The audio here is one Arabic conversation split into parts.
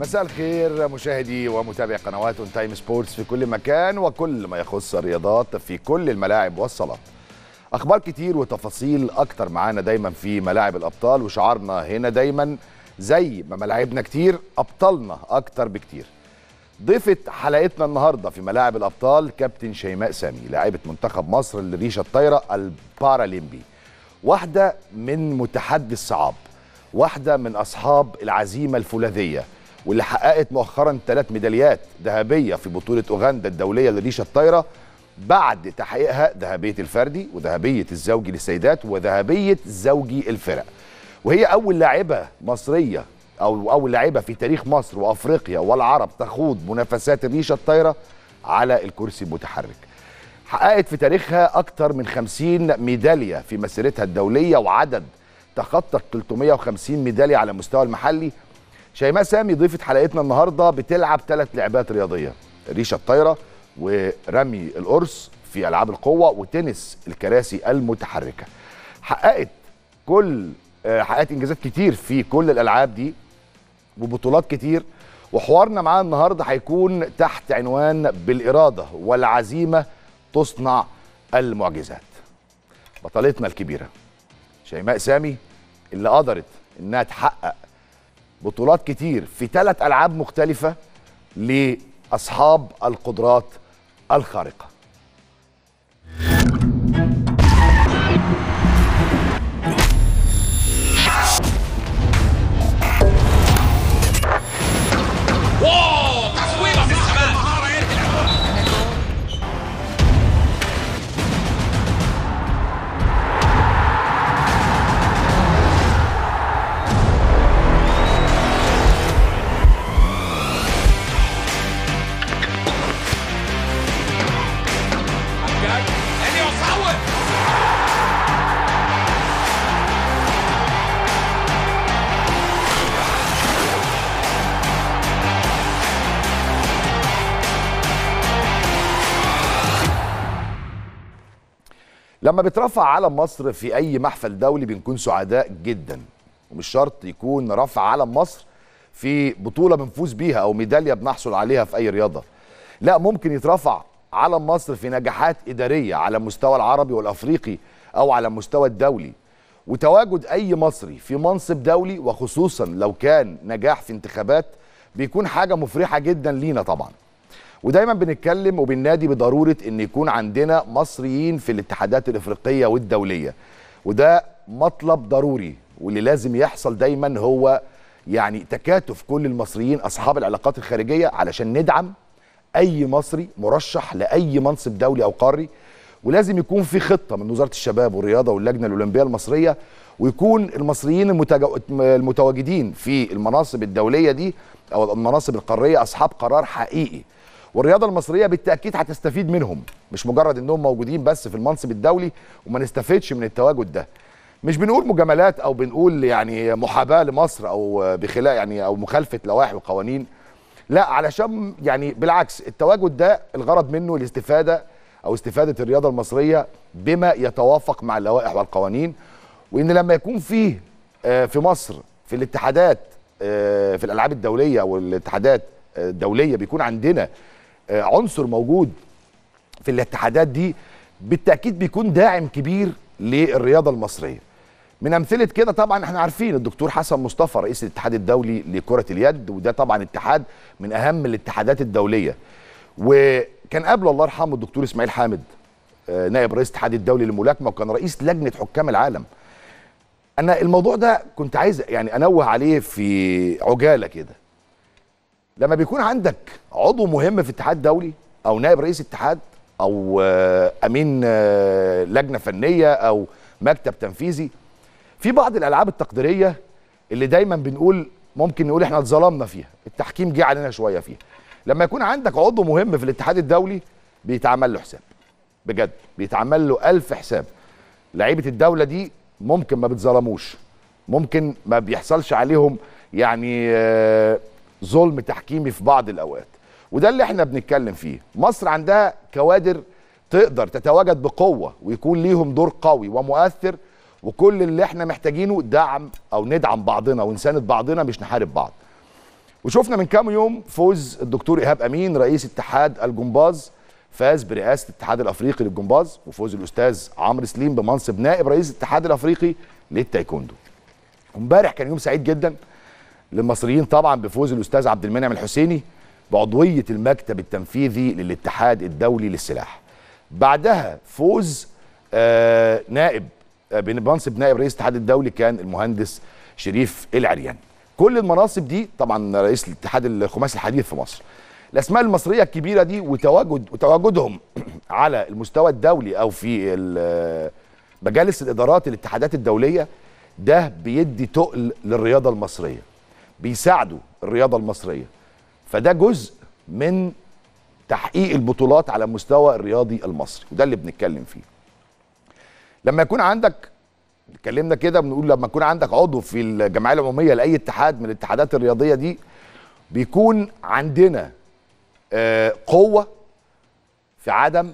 مساء الخير مشاهدي ومتابعي قنوات ONTime Sports في كل مكان وكل ما يخص الرياضات في كل الملاعب والصالات. أخبار كتير وتفاصيل أكتر معانا دايما في ملاعب الأبطال، وشعارنا هنا دايما زي ما ملاعبنا كتير أبطالنا أكتر بكتير. ضيفة حلقتنا النهارده في ملاعب الأبطال كابتن شيماء سامي، لاعبة منتخب مصر للريشة الطايرة الباراليمبي، واحدة من متحدي الصعاب، واحدة من أصحاب العزيمة الفولاذية، واللي حققت مؤخرا 3 ميداليات ذهبية في بطولة اوغندا الدولية للريشة الطايرة، بعد تحقيقها ذهبية الفردي وذهبية الزوجي للسيدات وذهبية زوجي الفرق. وهي أول لاعبة مصرية أو أول لاعبة في تاريخ مصر وأفريقيا والعرب تخوض منافسات الريشة الطايرة على الكرسي المتحرك. حققت في تاريخها أكثر من 50 ميدالية في مسيرتها الدولية، وعدد تخطى 350 ميدالية على المستوى المحلي. شيماء سامي ضيفت حلقتنا النهارده بتلعب 3 لعبات رياضية: الريشة الطايرة، ورمي القرص في ألعاب القوة، وتنس الكراسي المتحركة. حققت إنجازات كتير في كل الألعاب دي وبطولات كتير، وحوارنا معاها النهارده هيكون تحت عنوان بالإرادة والعزيمة تصنع المعجزات. بطلتنا الكبيرة شيماء سامي اللي قدرت إنها تحقق بطولات كتير في 3 ألعاب مختلفة لأصحاب القدرات الخارقة. لما بترفع علم مصر في أي محفل دولي بنكون سعداء جدا، ومش شرط يكون رفع علم مصر في بطولة بنفوز بيها أو ميدالية بنحصل عليها في أي رياضة. لا، ممكن يترفع علم مصر في نجاحات إدارية على المستوى العربي والأفريقي أو على المستوى الدولي، وتواجد أي مصري في منصب دولي وخصوصا لو كان نجاح في انتخابات بيكون حاجة مفرحة جدا لينا طبعا. ودايما بنتكلم وبننادي بضروره ان يكون عندنا مصريين في الاتحادات الافريقيه والدوليه، وده مطلب ضروري، واللي لازم يحصل دايما هو يعني تكاتف كل المصريين اصحاب العلاقات الخارجيه علشان ندعم اي مصري مرشح لاي منصب دولي او قاري. ولازم يكون في خطه من وزاره الشباب والرياضه واللجنه الاولمبيه المصريه، ويكون المصريين المتواجدين في المناصب الدوليه دي او المناصب القاريه اصحاب قرار حقيقي، والرياضه المصريه بالتاكيد هتستفيد منهم، مش مجرد انهم موجودين بس في المنصب الدولي وما نستفدش من التواجد ده. مش بنقول مجاملات او بنقول يعني محاباه لمصر او بخلاف يعني او مخالفه لوائح وقوانين، لا، علشان يعني بالعكس التواجد ده الغرض منه الاستفاده او استفاده الرياضه المصريه بما يتوافق مع اللوائح والقوانين. وان لما يكون فيه في مصر في الاتحادات في الالعاب الدوليه والاتحادات الدوليه بيكون عندنا عنصر موجود في الاتحادات دي بالتأكيد بيكون داعم كبير للرياضة المصرية. من أمثلة كده طبعا احنا عارفين الدكتور حسن مصطفى رئيس الاتحاد الدولي لكرة اليد، وده طبعا اتحاد من أهم الاتحادات الدولية، وكان قبله الله يرحمه الدكتور اسماعيل حامد نائب رئيس الاتحاد الدولي للملاكمة، وكان رئيس لجنة حكام العالم. أنا الموضوع ده كنت عايز يعني أنوه عليه في عجالة كده. لما بيكون عندك عضو مهم في اتحاد دولي او نائب رئيس اتحاد او امين لجنه فنيه او مكتب تنفيذي في بعض الالعاب التقديريه اللي دايما بنقول ممكن نقول احنا اتظلمنا فيها، التحكيم جه علينا شويه فيها، لما يكون عندك عضو مهم في الاتحاد الدولي بيتعمل له حساب، بجد بيتعمل له 1000 حساب. لعيبه الدوله دي ممكن ما بتظلموش، ممكن ما بيحصلش عليهم يعني ظلم تحكيمي في بعض الأوقات، وده اللي احنا بنتكلم فيه. مصر عندها كوادر تقدر تتواجد بقوة ويكون ليهم دور قوي ومؤثر، وكل اللي احنا محتاجينه دعم أو ندعم بعضنا ونساند بعضنا مش نحارب بعض. وشوفنا من كام يوم فوز الدكتور ايهاب امين رئيس اتحاد الجمباز، فاز برئاسه الاتحاد الافريقي للجمباز، وفوز الاستاذ عمرو سليم بمنصب نائب رئيس الاتحاد الافريقي للتايكوندو. امبارح كان يوم سعيد جدا للمصريين طبعا بفوز الاستاذ عبد المنعم الحسيني بعضويه المكتب التنفيذي للاتحاد الدولي للسلاح. بعدها فوز نائب بمنصب نائب رئيس الاتحاد الدولي كان المهندس شريف العريان. كل المناصب دي طبعا رئيس الاتحاد الخماسي الحديث في مصر. الاسماء المصريه الكبيره دي وتواجدهم على المستوى الدولي او في مجالس الادارات الاتحادات الدوليه، ده بيدي تقل للرياضه المصريه، بيساعدوا الرياضه المصريه، فده جزء من تحقيق البطولات على المستوى الرياضي المصري، وده اللي بنتكلم فيه. لما يكون عندك اتكلمنا كده بنقول لما يكون عندك عضو في الجمعيه العموميه لاي اتحاد من الاتحادات الرياضيه دي، بيكون عندنا قوه في عدم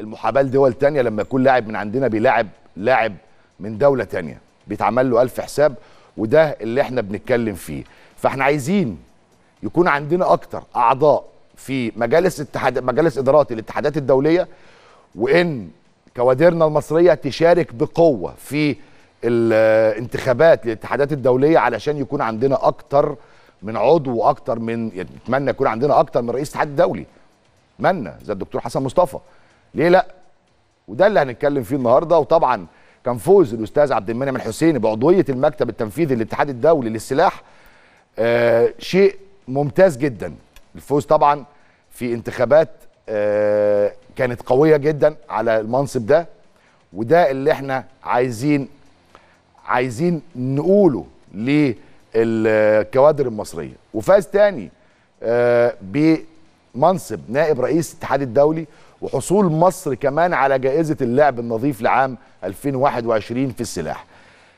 المحاباه لدول تانية. لما يكون لاعب من عندنا بيلاعب لاعب من دوله تانية بيتعمل له 1000 حساب، وده اللي احنا بنتكلم فيه. فاحنا عايزين يكون عندنا اكتر اعضاء في مجالس ادارات الاتحادات الدوليه، وان كوادرنا المصريه تشارك بقوه في الانتخابات للاتحادات الدوليه، علشان يكون عندنا اكتر من عضو واكتر من، نتمنى يكون عندنا اكتر من رئيس اتحاد دولي، اتمنى زي الدكتور حسن مصطفى، ليه لا؟ وده اللي هنتكلم فيه النهارده. وطبعا كان فوز الاستاذ عبد المنعم الحسيني بعضويه المكتب التنفيذي للاتحاد الدولي للسلاح شيء ممتاز جدا. الفوز طبعا في انتخابات كانت قوية جدا على المنصب ده، وده اللي احنا عايزين نقوله للكوادر المصرية. وفاز تاني بمنصب نائب رئيس الاتحاد الدولي، وحصول مصر كمان على جائزة اللعب النظيف لعام 2021 في السلاح،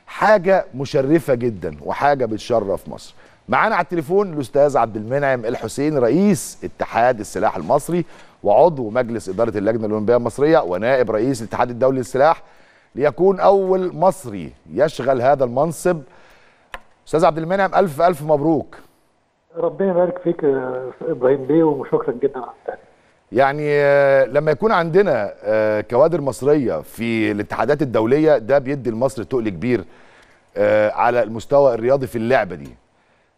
حاجة مشرفة جدا وحاجة بتشرف مصر. معانا على التليفون الاستاذ عبد المنعم الحسيني رئيس اتحاد السلاح المصري، وعضو مجلس اداره اللجنه الاولمبيه المصريه، ونائب رئيس الاتحاد الدولي للسلاح، ليكون اول مصري يشغل هذا المنصب. استاذ عبد المنعم الف الف مبروك. ربنا يبارك فيك يا ابراهيم بيه، وشكرا جدا على التهنئه. يعني لما يكون عندنا كوادر مصريه في الاتحادات الدوليه، ده بيدي لمصر تقل كبير على المستوى الرياضي في اللعبه دي.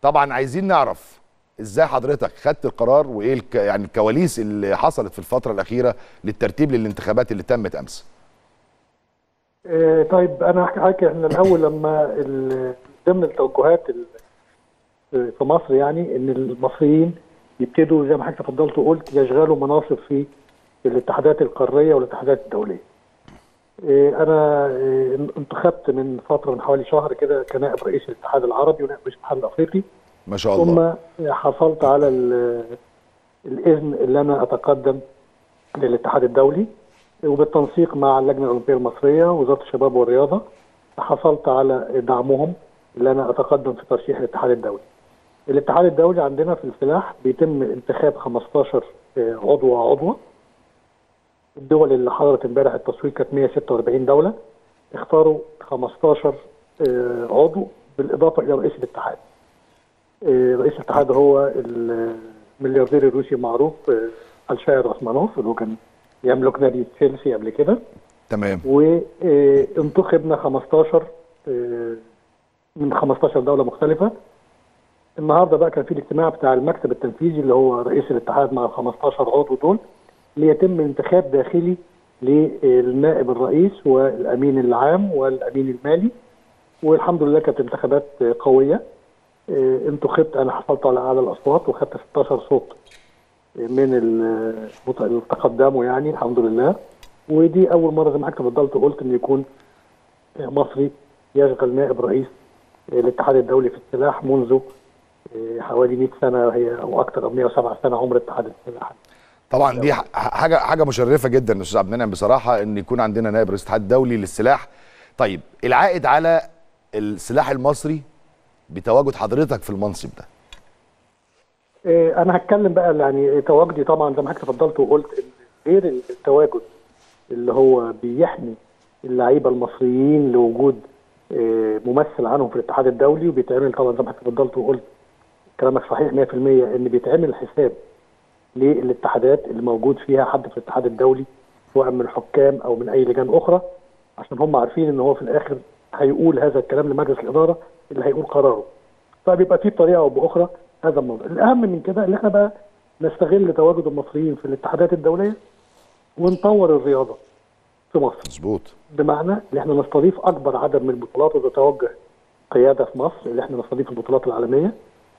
طبعا عايزين نعرف ازاي حضرتك خدت القرار، وايه يعني الكواليس اللي حصلت في الفتره الاخيره للترتيب للانتخابات اللي تمت امس. طيب انا هحكي لك. احنا الاول لما ضمن التوجهات في مصر، يعني ان المصريين يبتدوا زي ما حضرتك تفضلت وقلت يشغلوا مناصب في الاتحادات القاريه والاتحادات الدوليه. انا انتخبت من فتره، من حوالي شهر كده، كنائب رئيس الاتحاد العربي ونائب رئيس الاتحاد الافريقي، ما شاء الله. ثم حصلت على الاذن اللي انا اتقدم للاتحاد الدولي، وبالتنسيق مع اللجنه الاولمبيه المصريه ووزاره الشباب والرياضه حصلت على دعمهم اللي انا اتقدم في ترشيح الاتحاد الدولي. الاتحاد الدولي عندنا في السلاح بيتم انتخاب 15 عضو وعضوه. الدول اللي حضرت امبارح التصويت كانت 146 دوله، اختاروا 15 عضو بالاضافه الى رئيس الاتحاد. رئيس الاتحاد هو الملياردير الروسي المعروف الشاير راسمانوف، اللي هو كان يملك نادي تشيلسي قبل كده. تمام. وانتخبنا 15 من 15 دوله مختلفه. النهارده بقى كان في الاجتماع بتاع المكتب التنفيذي اللي هو رئيس الاتحاد مع ال 15 عضو دول، ليتم انتخاب داخلي للنائب الرئيس والامين العام والامين المالي. والحمد لله كانت انتخابات قويه. انتخبت انا، حصلت على اعلى الاصوات وخدت 16 صوت من اللي تقدموا، يعني الحمد لله. ودي اول مره زي ما حضرتك اتفضلت وقلت ان يكون مصري يشغل نائب رئيس الاتحاد الدولي في السلاح منذ حوالي 100 سنه هي او اكثر، او 107 سنه عمر اتحاد السلاح. طبعا دي حاجه مشرفه جدا استاذ عبد المنعم بصراحه، ان يكون عندنا نائب رئيس الاتحاد الدولي للسلاح. طيب العائد على السلاح المصري بتواجد حضرتك في المنصب ده. انا هتكلم بقى، يعني تواجدي طبعا زي ما حضرتك اتفضلت وقلت، غير التواجد اللي هو بيحمي اللعيبه المصريين لوجود ممثل عنهم في الاتحاد الدولي، وبيتعمل طبعا زي ما حضرتك اتفضلت وقلت كلامك صحيح 100% ان بيتعمل حساب للاتحادات اللي موجود فيها حد في الاتحاد الدولي سواء من الحكام او من اي لجان اخرى، عشان هم عارفين ان هو في الاخر هيقول هذا الكلام لمجلس الاداره اللي هيقول قراره، فبيبقى فيه بطريقه او باخرى هذا الموضوع. الاهم من كده ان احنا بقى نستغل تواجد المصريين في الاتحادات الدوليه ونطور الرياضه في مصر. مظبوط. بمعنى ان احنا نستضيف اكبر عدد من البطولات، وده توجه قياده في مصر اللي احنا نستضيف البطولات العالميه.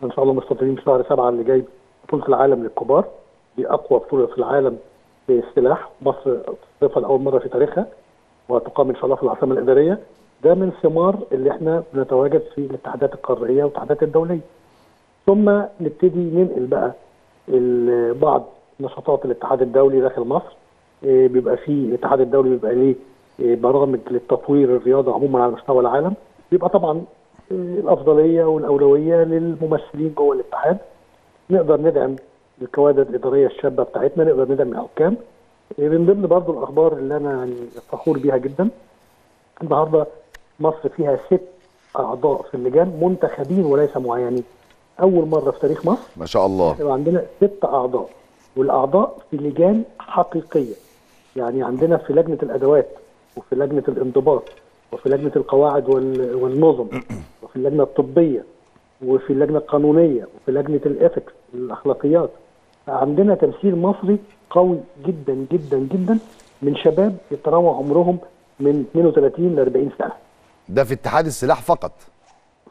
ان شاء الله مستضيفين في شهر 7 اللي جاي بطوله العالم للكبار، دي اقوى بطوله في العالم للسلاح، مصر تستضيفها لاول مره في تاريخها وتقام ان شاء الله في العاصمه الاداريه. ده من ثمار اللي احنا بنتواجد في الاتحادات القاريه والاتحادات الدوليه. ثم نبتدي ننقل بقى بعض نشاطات الاتحاد الدولي داخل مصر. بيبقى فيه الاتحاد الدولي بيبقى ليه برامج للتطوير الرياضه عموما على مستوى العالم، بيبقى طبعا الافضليه والاولويه للممثلين جوه الاتحاد. نقدر ندعم الكوادر الاداريه الشابه بتاعتنا، نقدر ندعم الحكام. من ضمن برضه الاخبار اللي انا يعني فخور بيها جدا، النهارده مصر فيها 6 اعضاء في اللجان منتخبين وليس معينين، اول مره في تاريخ مصر ما شاء الله يبقى عندنا 6 اعضاء، والاعضاء في لجان حقيقيه. يعني عندنا في لجنه الادوات وفي لجنه الانضباط وفي لجنه القواعد والنظم وفي اللجنه الطبيه وفي اللجنه القانونيه وفي لجنه الاثكس الاخلاقيات. عندنا تمثيل مصري قوي جدا جدا جدا من شباب يتراوح عمرهم من 32 ل 40 سنه. ده في اتحاد السلاح فقط.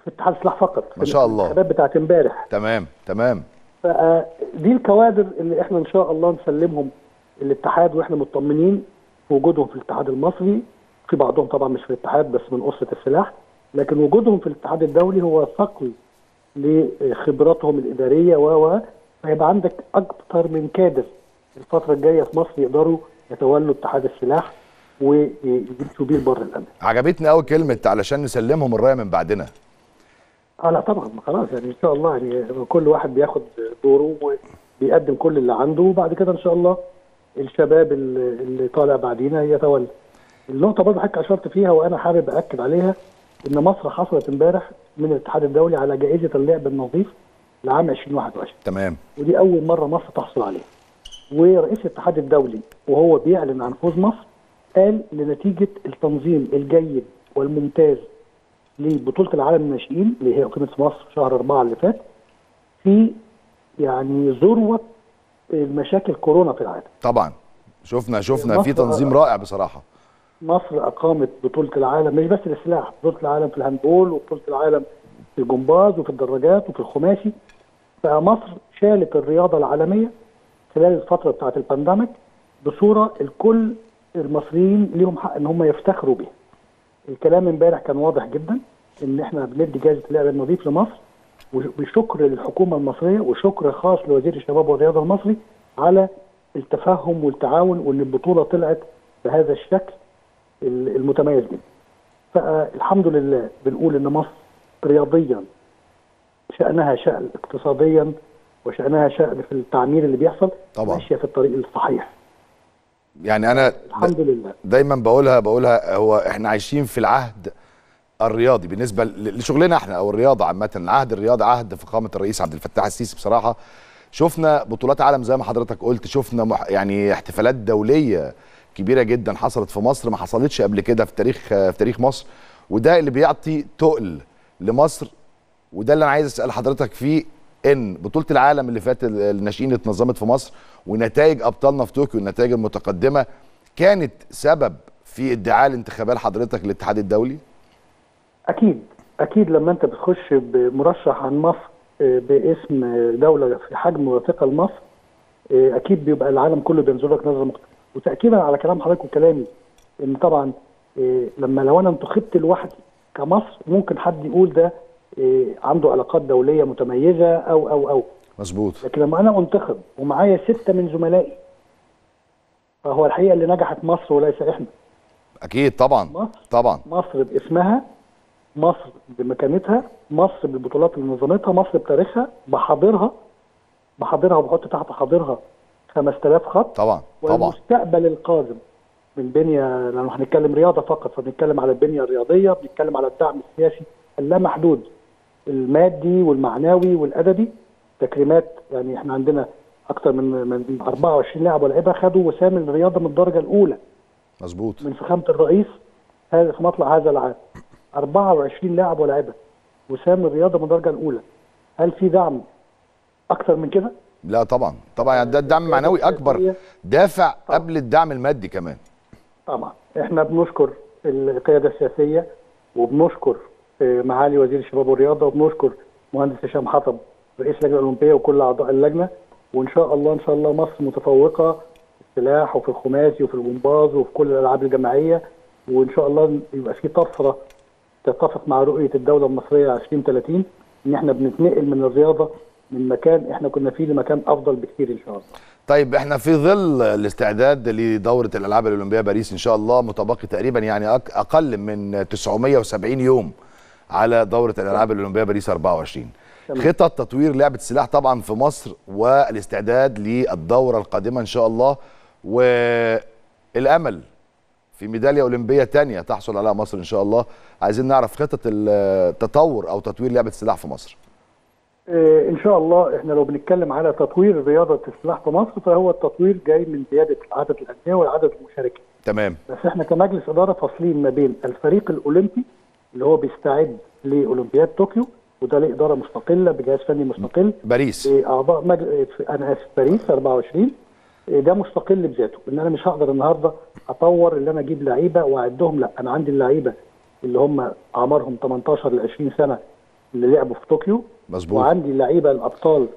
في اتحاد السلاح فقط ما شاء الله. الشباب بتاعت امبارح. تمام. فدي الكوادر اللي احنا ان شاء الله نسلمهم الاتحاد، واحنا مطمنين وجودهم في الاتحاد المصري. في بعضهم طبعا مش في الاتحاد بس من قصه السلاح، لكن وجودهم في الاتحاد الدولي هو ثقل لخبراتهم الاداريه فيبقى عندك اكثر من كادر الفتره الجايه في مصر يقدروا يتولوا اتحاد السلاح ويمشوا بيه لبر الامن. عجبتني قوي كلمه علشان نسلمهم الرايه من بعدنا. لا طبعا خلاص، يعني ان شاء الله يعني كل واحد بياخد دوره وبيقدم كل اللي عنده، وبعد كده ان شاء الله الشباب اللي طالع بعدينا يتولى. النقطه برضه حضرتك اشرت فيها وانا حابب اكد عليها، ان مصر حصلت امبارح من الاتحاد الدولي على جائزه اللعب النظيف لعام 2021. تمام. ودي اول مره مصر تحصل عليها. ورئيس الاتحاد الدولي وهو بيعلن عن فوز مصر قال لنتيجه التنظيم الجيد والممتاز لبطوله العالم للناشئين اللي هي اقيمت في مصر شهر 4 اللي فات، في يعني ذروه المشاكل كورونا في العالم. طبعا شفنا في تنظيم رائع بصراحه. مصر اقامت بطوله العالم مش بس للسلاح، بطوله العالم في الهاندبول وبطوله العالم في الجمباز وفي الدراجات وفي الخماسي. فمصر شالت الرياضه العالميه خلال الفتره بتاعه البانديميك بصوره الكل المصريين ليهم حق ان هم يفتخروا بيها. الكلام امبارح كان واضح جدا ان احنا بندي جائزه اللعب النظيف لمصر، وشكر للحكومه المصريه وشكر خاص لوزير الشباب والرياضه المصري على التفاهم والتعاون، وان البطوله طلعت بهذا الشكل المتميز جدا. فالحمد لله بنقول ان مصر رياضيا شأنها شأن، اقتصاديا وشأنها شأن في التعمير اللي بيحصل، ماشيه في الطريق الصحيح. يعني انا الحمد لله دايما بقولها هو احنا عايشين في العهد الرياضي بالنسبه لشغلنا احنا او الرياضه عامه. العهد الرياضي عهد فخامه الرئيس عبد الفتاح السيسي. بصراحه شفنا بطولات عالم زي ما حضرتك قلت، شفنا يعني احتفالات دوليه كبيره جدا حصلت في مصر ما حصلتش قبل كده في تاريخ مصر، وده اللي بيعطي تقل لمصر. وده اللي انا عايز اسال حضرتك فيه، ان بطوله العالم اللي فات الناشئين اللي اتنظمت في مصر ونتائج ابطالنا في طوكيو، النتائج المتقدمه، كانت سبب في ادعاء الانتخابات حضرتك للاتحاد الدولي؟ اكيد لما انت بتخش بمرشح عن مصر باسم دوله في حجم وثيقه لمصر، اكيد بيبقى العالم كله بينظر لك نظره مختلفه. وتاكيدا على كلام حضرتك وكلامي، ان طبعا لو انا انتخبت لوحدي كمصر ممكن حد يقول ده عنده علاقات دوليه متميزه او مظبوط. لكن لما انا انتخب ومعايا 6 من زملائي، فهو الحقيقه اللي نجحت مصر وليس احنا. اكيد طبعا. طبعا مصر باسمها، مصر بمكانتها، مصر بالبطولات اللي نظمتها، مصر بتاريخها، بحاضرها وبحط تحت حاضرها 5000 خط. طبعا والمستقبل القادم من بنيه، لانه هنتكلم رياضه فقط، فبنتكلم على البنيه الرياضيه، بنتكلم على الدعم السياسي اللامحدود المادي والمعنوي والادبي. تكريمات يعني احنا عندنا اكثر من 24 لاعب ولاعيبه خدوا وسام الرياضه من الدرجه الاولى. مظبوط. من فخامه الرئيس هذا في مطلع هذا العام 24 لاعب ولاعيبه وسام الرياضه من الدرجه الاولى. هل في دعم اكثر من كده؟ لا طبعا طبعا، ده الدعم معنوي اكبر دافع طبعًا. قبل الدعم المادي كمان طبعا. احنا بنشكر القياده السياسيه وبنشكر معالي وزير الشباب والرياضه وبنشكر مهندس هشام حطب رئيس اللجنه الاولمبيه وكل اعضاء اللجنه، وان شاء الله ان شاء الله مصر متفوقه في السلاح وفي الخماسي وفي الجمباز وفي كل الالعاب الجماعيه، وان شاء الله يبقى في طفره تتفق مع رؤيه الدوله المصريه 2030 ان احنا بنتنقل من الرياضه من مكان احنا كنا فيه لمكان افضل بكثير ان شاء الله. طيب احنا في ظل الاستعداد لدوره الالعاب الاولمبيه باريس ان شاء الله متبقي تقريبا يعني اقل من 970 يوم على دوره الالعاب الاولمبيه باريس 24. خطط تطوير لعبه السلاح طبعا في مصر والاستعداد للدوره القادمه ان شاء الله والامل في ميداليه اولمبيه ثانيه تحصل عليها مصر ان شاء الله. عايزين نعرف خطط التطور او تطوير لعبه السلاح في مصر. ان شاء الله احنا لو بنتكلم على تطوير رياضه السلاح في مصر فهو التطوير جاي من زياده عدد الانديه وعدد المشاركين. تمام. بس احنا كمجلس اداره فاصلين ما بين الفريق الاولمبي اللي هو بيستعد لاولمبياد طوكيو وده ليه اداره مستقله بجهاز فني مستقل. باريس اعضاء انا اسف باريس 24 ده مستقل بذاته، ان انا مش هقدر النهارده اطور اللي انا اجيب لعيبه واعدهم، لا انا عندي اللعيبه اللي هم اعمارهم 18 ل 20 سنه اللي لعبوا في طوكيو. مظبوط. وعندي اللعيبه الابطال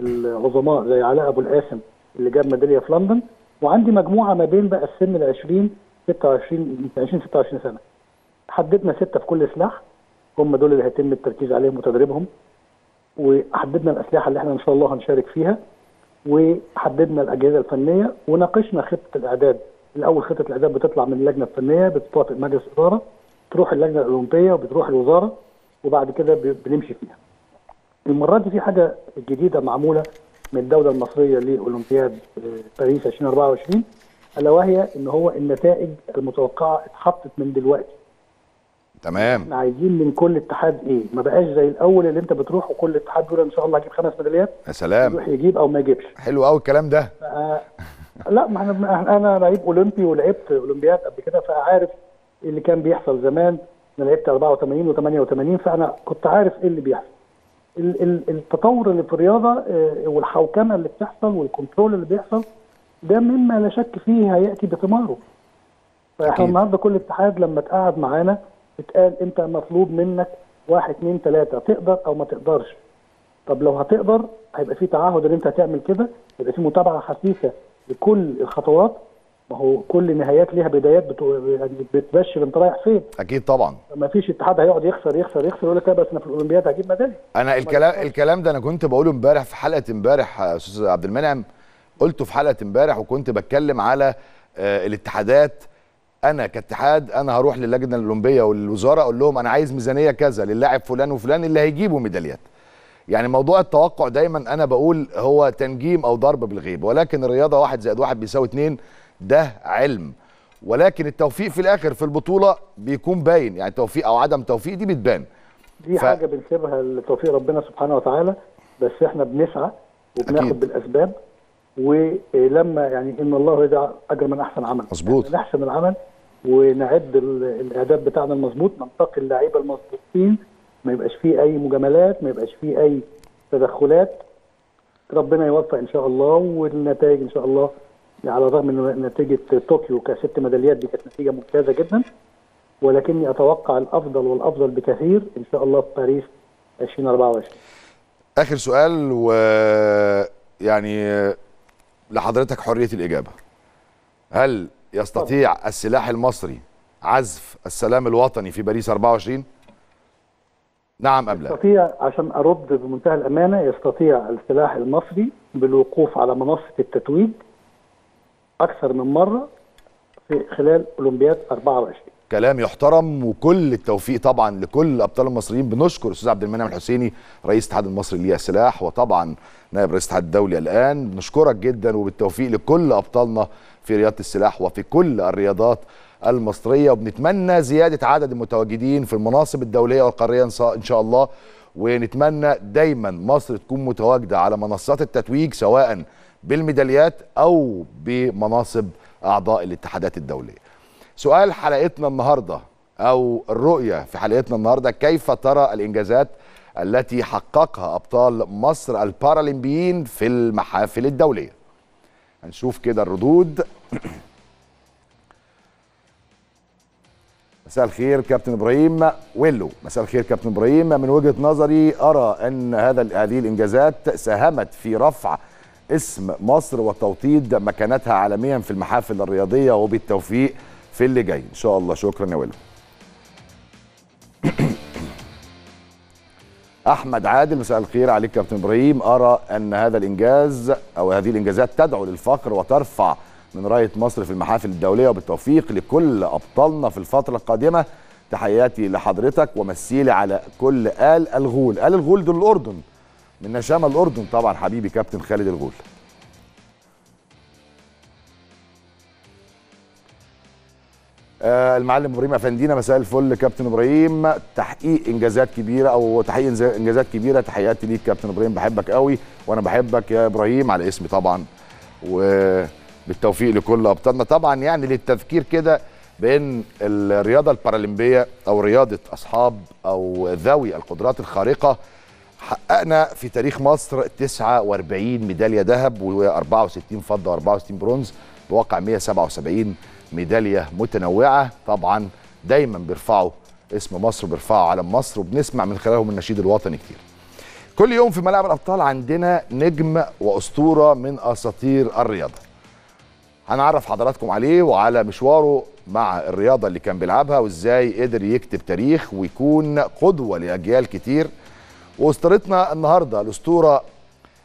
العظماء زي علاء ابو القاسم اللي جاب ميداليه في لندن، وعندي مجموعه ما بين بقى السن ال 20 26 سنه. حددنا 6 في كل سلاح هم دول اللي هيتم التركيز عليهم وتدريبهم، وحددنا الاسلحه اللي احنا ان شاء الله هنشارك فيها، وحددنا الاجهزه الفنيه، وناقشنا خطه الاعداد. الاول خطه الاعداد بتطلع من اللجنه الفنيه بتتوافق مجلس الاداره تروح اللجنه الاولمبيه وبتروح الوزاره وبعد كده بنمشي فيها. المره دي في حاجه جديده معموله من الدوله المصريه لاولمبياد باريس 2024 الا وهي ان هو النتائج المتوقعه اتحطت من دلوقتي. تمام. احنا عايزين من كل اتحاد ايه؟ ما بقاش زي الاول اللي انت بتروح وكل اتحاد بيقول ان شاء الله هجيب 5 ميداليات. يا سلام. يروح يجيب او ما يجيبش. حلو قوي الكلام ده. لا ما احنا انا لعيب اولمبي ولعبت اولمبياد قبل كده فعارف اللي كان بيحصل زمان. انا لعبت 84 و88 فانا كنت عارف ايه اللي بيحصل. التطور اللي في الرياضه والحوكمه اللي بتحصل والكنترول اللي بيحصل ده مما لا شك فيه هياتي بثماره. فاحنا النهارده كل اتحاد لما اتقعد معانا اتقال انت مطلوب منك 1 2 3 تقدر او ما تقدرش. طب لو هتقدر هيبقى في تعهد ان انت هتعمل كده، هيبقى في متابعه حثيثه لكل الخطوات. ما هو كل نهايات ليها بدايات بتبشر انت رايح فين. اكيد طبعا. ما فيش اتحاد هيقعد يخسر يخسر يخسر يقول لك لا بس انا في الاولمبياد هجيب ميداليه. انا الكلام ده انا كنت بقوله امبارح في حلقه امبارح يا استاذ عبد المنعم، قلته في حلقه امبارح وكنت بتكلم على الاتحادات. انا كاتحاد انا هروح للجنه الاولمبيه والوزاره اقول لهم انا عايز ميزانيه كذا للاعب فلان وفلان اللي هيجيبوا ميداليات. يعني موضوع التوقع دايما انا بقول هو تنجيم او ضرب بالغيب، ولكن الرياضه 1 زائد 1 بيساوي 2 ده علم، ولكن التوفيق في الاخر في البطوله بيكون باين. يعني توفيق او عدم توفيق دي بتبان، دي حاجه بنسيبها لتوفيق ربنا سبحانه وتعالى، بس احنا بنسعى وبناخد أكيد. بالاسباب، ولما يعني ان الله يجعل اجر من احسن عمل. مظبوط. يعني نحسن العمل ونعد الاعداد بتاعنا المظبوط، ننتقي اللعيبه المظبوطين، ما يبقاش فيه اي مجاملات، ما يبقاش فيه اي تدخلات. ربنا يوفق ان شاء الله، والنتائج ان شاء الله على الرغم من نتيجه طوكيو ك6 ميداليات دي كانت نتيجه ممتازه جدا، ولكني اتوقع الافضل والافضل بكثير ان شاء الله في باريس 2024. اخر سؤال ويعني لحضرتك حريه الاجابه. هل يستطيع السلاح المصري عزف السلام الوطني في باريس 24؟ نعم أم لا؟ يستطيع، عشان أرد بمنتهى الأمانة، يستطيع السلاح المصري بالوقوف على منصة التتويج أكثر من مرة في خلال أولمبياد 24. كلام يحترم وكل التوفيق طبعا لكل الأبطال المصريين. بنشكر أستاذ عبد المنعم الحسيني رئيس الاتحاد المصري للسلاح وطبعا نائب رئيس الاتحاد الدولي الآن. بنشكرك جدا وبالتوفيق لكل أبطالنا في رياضة السلاح وفي كل الرياضات المصرية، وبنتمنى زيادة عدد المتواجدين في المناصب الدولية والقارية إن شاء الله، ونتمنى دايما مصر تكون متواجدة على منصات التتويج سواء بالميداليات أو بمناصب أعضاء الاتحادات الدولية. سؤال حلقتنا النهاردة أو الرؤية في حلقتنا النهاردة: كيف ترى الإنجازات التي حققها أبطال مصر البارالمبيين في المحافل الدولية؟ هنشوف كده الردود. مساء الخير كابتن إبراهيم ويلو. مساء الخير كابتن إبراهيم. من وجهة نظري أرى أن هذه الإنجازات ساهمت في رفع اسم مصر وتوطيد مكانتها عالميا في المحافل الرياضية، وبالتوفيق في اللي جاي إن شاء الله. شكرا يا ويلو. أحمد عادل، مساء الخير عليك كابتن إبراهيم. أرى أن هذا الإنجاز أو هذه الإنجازات تدعو للفخر وترفع من راية مصر في المحافل الدولية، وبالتوفيق لكل أبطالنا في الفترة القادمة. تحياتي لحضرتك ومسيلي على كل آل الغول. آل الغول دول الأردن، من نشامة الأردن طبعا حبيبي كابتن خالد الغول. المعلم ابراهيم افندينا، مساء الفل كابتن ابراهيم. تحقيق انجازات كبيره او تحقيق انجازات كبيره. تحياتي ليك كابتن ابراهيم، بحبك قوي. وانا بحبك يا ابراهيم على اسمي طبعا، وبالتوفيق لكل ابطالنا. طبعا يعني للتذكير كده بان الرياضه البارالمبيه او رياضه اصحاب او ذوي القدرات الخارقه، حققنا في تاريخ مصر 49 ميداليه ذهب و64 فضه و64 برونز، بواقع 177 ميداليه متنوعه. طبعا دايما بيرفعوا اسم مصر وبيرفعوا علم مصر، وبنسمع من خلالهم النشيد الوطني كتير. كل يوم في ملاعب الابطال عندنا نجم واسطوره من اساطير الرياضه، هنعرف حضراتكم عليه وعلى مشواره مع الرياضه اللي كان بيلعبها، وازاي قدر يكتب تاريخ ويكون قدوه لاجيال كتير. واسطورتنا النهارده الاسطوره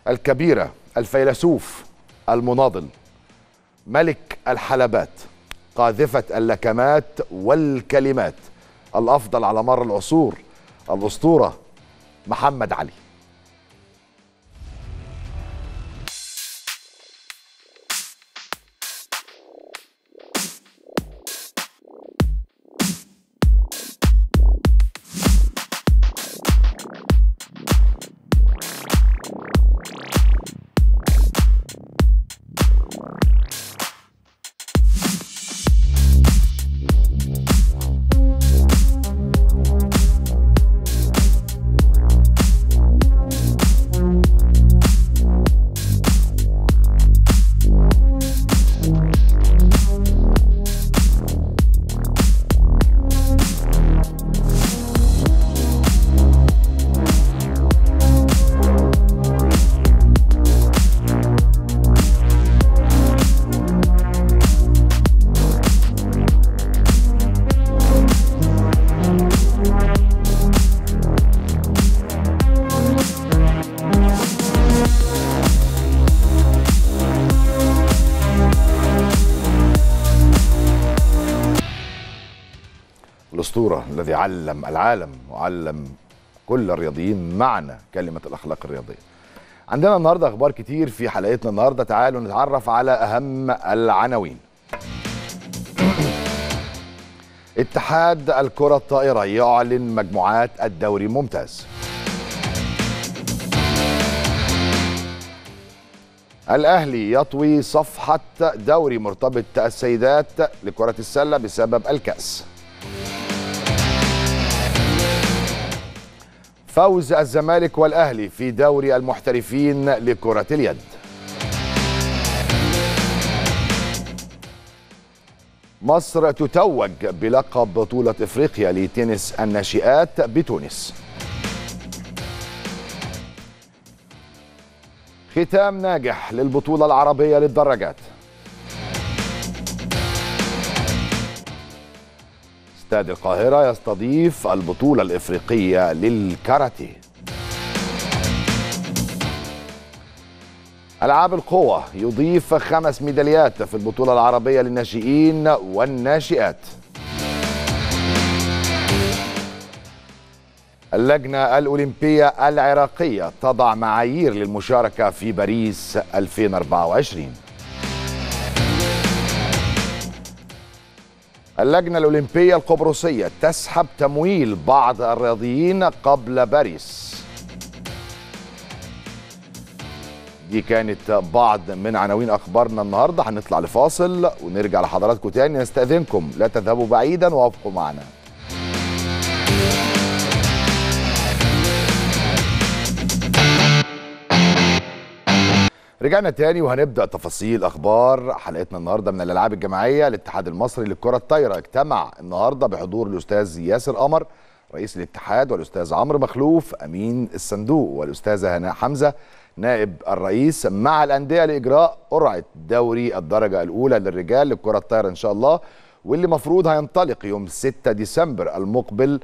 الكبيره، الفيلسوف، المناضل، ملك الحلبات، قاذفة اللكمات والكلمات، الأفضل على مر العصور، الأسطورة محمد علي. الذي علم العالم وعلم كل الرياضيين معنى كلمة الأخلاق الرياضية. عندنا النهاردة أخبار كتير في حلقتنا النهاردة، تعالوا نتعرف على أهم العناوين. اتحاد الكرة الطائرة يعلن مجموعات الدوري الممتاز. الأهلي يطوي صفحة دوري مرتبط السيدات لكرة السلة بسبب الكأس. فوز الزمالك والأهلي في دوري المحترفين لكرة اليد. مصر تتوج بلقب بطولة إفريقيا لتنس الناشئات بتونس. ختام ناجح للبطولة العربية للدراجات. استاد القاهرة يستضيف البطولة الإفريقية للكاراتيه. ألعاب القوى يضيف 5 ميداليات في البطولة العربية للناشئين والناشئات. اللجنة الأولمبية العراقية تضع معايير للمشاركة في باريس 2024. اللجنة الأولمبية القبرصية تسحب تمويل بعض الرياضيين قبل باريس. دي كانت بعض من عناوين أخبارنا النهاردة. هنطلع لفاصل ونرجع لحضراتكم تاني. نستأذنكم لا تذهبوا بعيدا وابقوا معنا. رجعنا تاني وهنبدأ تفاصيل أخبار حلقتنا النهاردة من الألعاب الجماعية. الاتحاد المصري للكرة الطايرة اجتمع النهاردة بحضور الأستاذ ياسر قمر رئيس الاتحاد والأستاذ عمرو مخلوف أمين الصندوق والأستاذة هناء حمزة نائب الرئيس مع الأندية لإجراء قرعة دوري الدرجة الأولى للرجال للكرة الطايرة إن شاء الله، واللي مفروض هينطلق يوم 6 ديسمبر المقبل.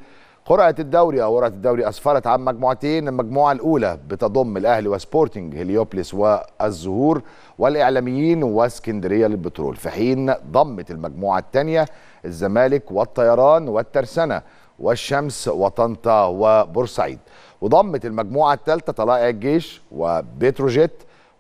قرعة الدوري أو قرعة الدوري أسفرت عن مجموعتين، المجموعة الأولى بتضم الأهلي وسبورتنج هليوبلس والزهور والإعلاميين واسكندرية للبترول، في حين ضمت المجموعة الثانية الزمالك والطيران والترسانة والشمس وطنطا وبورسعيد، وضمت المجموعة الثالثة طلائع الجيش وبتروجيت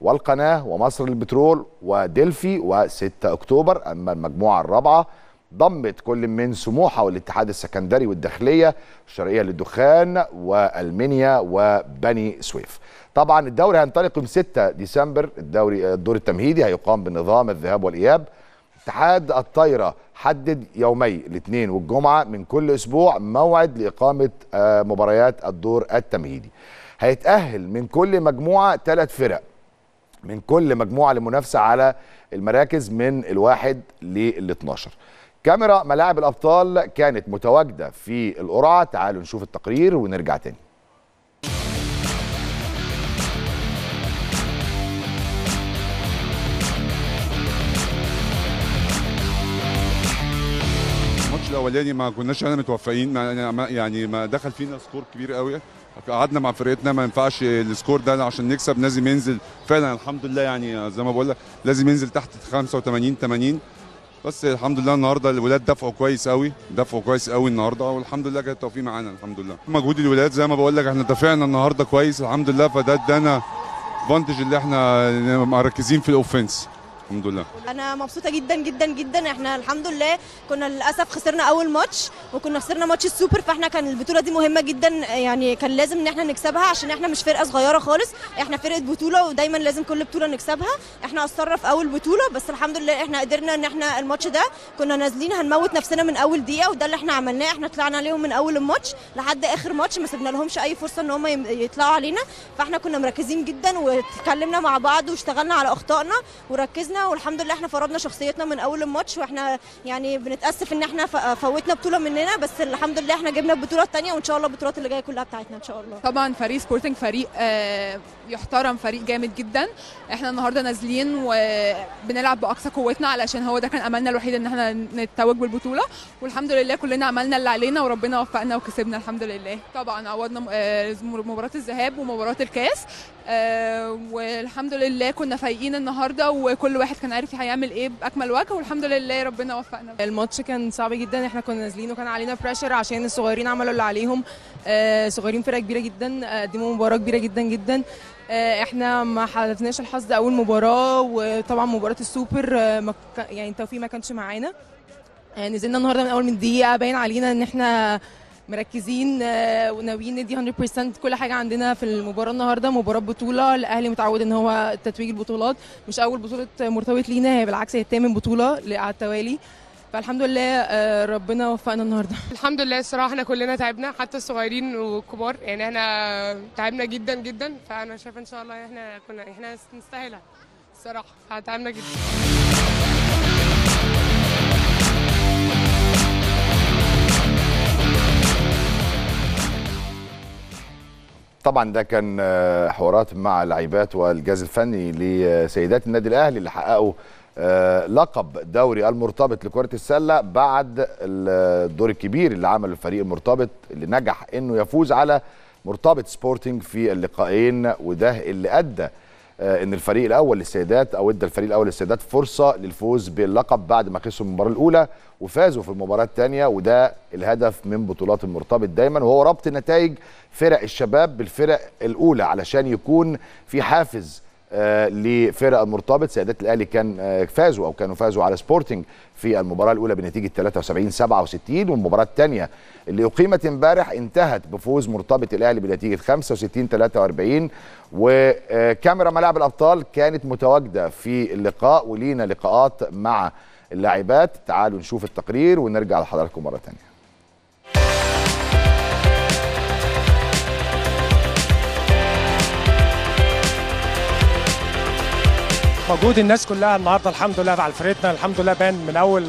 والقناة ومصر للبترول ودلفي و6 أكتوبر. أما المجموعة الرابعة ضمت كل من سموحة والاتحاد السكندري والداخلية الشرقية للدخان والمنيا وبني سويف. طبعا الدوري هينطلق يوم 6 ديسمبر. الدور التمهيدي هيقام بنظام الذهاب والإياب. اتحاد الطايرة حدد يومي الاثنين والجمعة من كل أسبوع موعد لإقامة مباريات الدور التمهيدي. هيتأهل من كل مجموعة 3 فرق من كل مجموعة لمنافسة على المراكز من 1 ل 12. كاميرا ملاعب الأبطال كانت متواجدة في القرعة. تعالوا نشوف التقرير ونرجع تاني. الماتش الأولاني ما كناش متوفقين، يعني ما دخل فينا سكور كبير قوي. قعدنا مع فرقتنا ما ينفعش السكور ده عشان نكسب، لازم ينزل فعلا. الحمد لله يعني زي ما بقول لك لازم ينزل تحت 85 80. بس الحمد لله النهارده الولاد دفعوا كويس قوي، النهارده والحمد لله كان التوفيق معانا الحمد لله. مجهود الولاد زي ما بقول لك احنا دافعنا النهارده كويس الحمد لله، فده ادانا فانتج اللي احنا مركزين في الاوفنس الحمد لله. انا مبسوطه جدا جدا جدا. احنا الحمد لله كنا للاسف خسرنا اول ماتش وكنا خسرنا ماتش السوبر، فاحنا كان البطوله دي مهمه جدا، يعني كان لازم ان احنا نكسبها عشان احنا مش فرقه صغيره خالص، احنا فرقه بطوله ودايما لازم كل بطوله نكسبها. احنا قصرنا في اول بطوله بس الحمد لله احنا قدرنا ان احنا الماتش ده كنا نازلين هنموت نفسنا من اول دقيقه، وده اللي احنا عملناه. احنا طلعنا عليهم من اول الماتش لحد اخر ماتش، ما سيبنا لهمش اي فرصه ان هم يطلعوا علينا، فاحنا كنا مركزين جدا واتكلمنا مع بعض واشتغلنا على اخطائنا وركزنا، والحمد لله احنا فرضنا شخصيتنا من اول الماتش. واحنا يعني بنتاسف ان احنا فوتنا بطوله مننا، بس الحمد لله احنا جبنا البطوله الثانيه، وان شاء الله البطولات اللي جايه كلها بتاعتنا ان شاء الله. طبعا فريق سبورتنج فريق يحترم، فريق جامد جدا. احنا النهارده نازلين وبنلعب باقصى قوتنا علشان هو ده كان املنا الوحيد ان احنا نتوج بالبطوله، والحمد لله كلنا عملنا اللي علينا وربنا وفقنا وكسبنا الحمد لله. طبعا عوضنا مباراه الذهاب ومباراه الكاس، والحمد لله كنا فايقين النهارده وكل واحد كان عارف هيعمل ايه باكمل وجه، والحمد لله ربنا وفقنا. الماتش كان صعب جدا، احنا كنا نازلين وكان علينا بريشر عشان الصغيرين عملوا اللي عليهم. صغيرين فرقه كبيره جدا، قدموا مباراه كبيره جدا جدا. احنا ما حالفناش الحظ اول مباراه، وطبعا مباراه السوبر يعني التوفيق ما كانش معانا. نزلنا النهارده من اول من دقيقه باين علينا ان احنا مركزين وناويين ندي 100% كل حاجه عندنا في المباراه النهارده. مباراه بطوله، الاهلي متعود ان هو تتويج البطولات، مش اول بطوله مرتبط لينا، هي بالعكس هي 8 بطوله على التوالي، فالحمد لله ربنا وفقنا النهارده. الحمد لله الصراحه احنا كلنا تعبنا حتى الصغيرين والكبار، يعني احنا تعبنا جدا جدا، فانا شايفه ان شاء الله احنا نستاهلها الصراحه، تعبنا جدا. طبعا ده كان حوارات مع اللاعبات والجهاز الفني لسيدات النادي الاهلي اللي حققوا لقب دوري المرتبط لكرة السلة بعد الدور الكبير اللي عمله الفريق المرتبط اللي نجح انه يفوز على مرتبط سبورتنج في اللقاءين، وده اللي ادى ان الفريق الاول للسيدات او ادى الفريق الاول للسيدات فرصه للفوز باللقب بعد ما خسروا المباراه الاولى وفازوا في المباراه الثانيه، وده الهدف من بطولات المرتبط دايما، وهو ربط نتائج فرق الشباب بالفرق الاولى علشان يكون في حافز لفرق المرتبط. سيدات الاهلي كانوا فازوا على سبورتنج في المباراه الاولى بنتيجه 73-67، والمباراه الثانيه اللي اقيمت امبارح انتهت بفوز مرتبط الاهلي بنتيجه 65-43. وكاميرا ملاعب الابطال كانت متواجده في اللقاء، ولينا لقاءات مع اللاعبات. تعالوا نشوف التقرير ونرجع لحضراتكم مره ثانيه. موجود الناس كلها النهارده الحمد لله على فرقتنا، الحمد لله بان من اول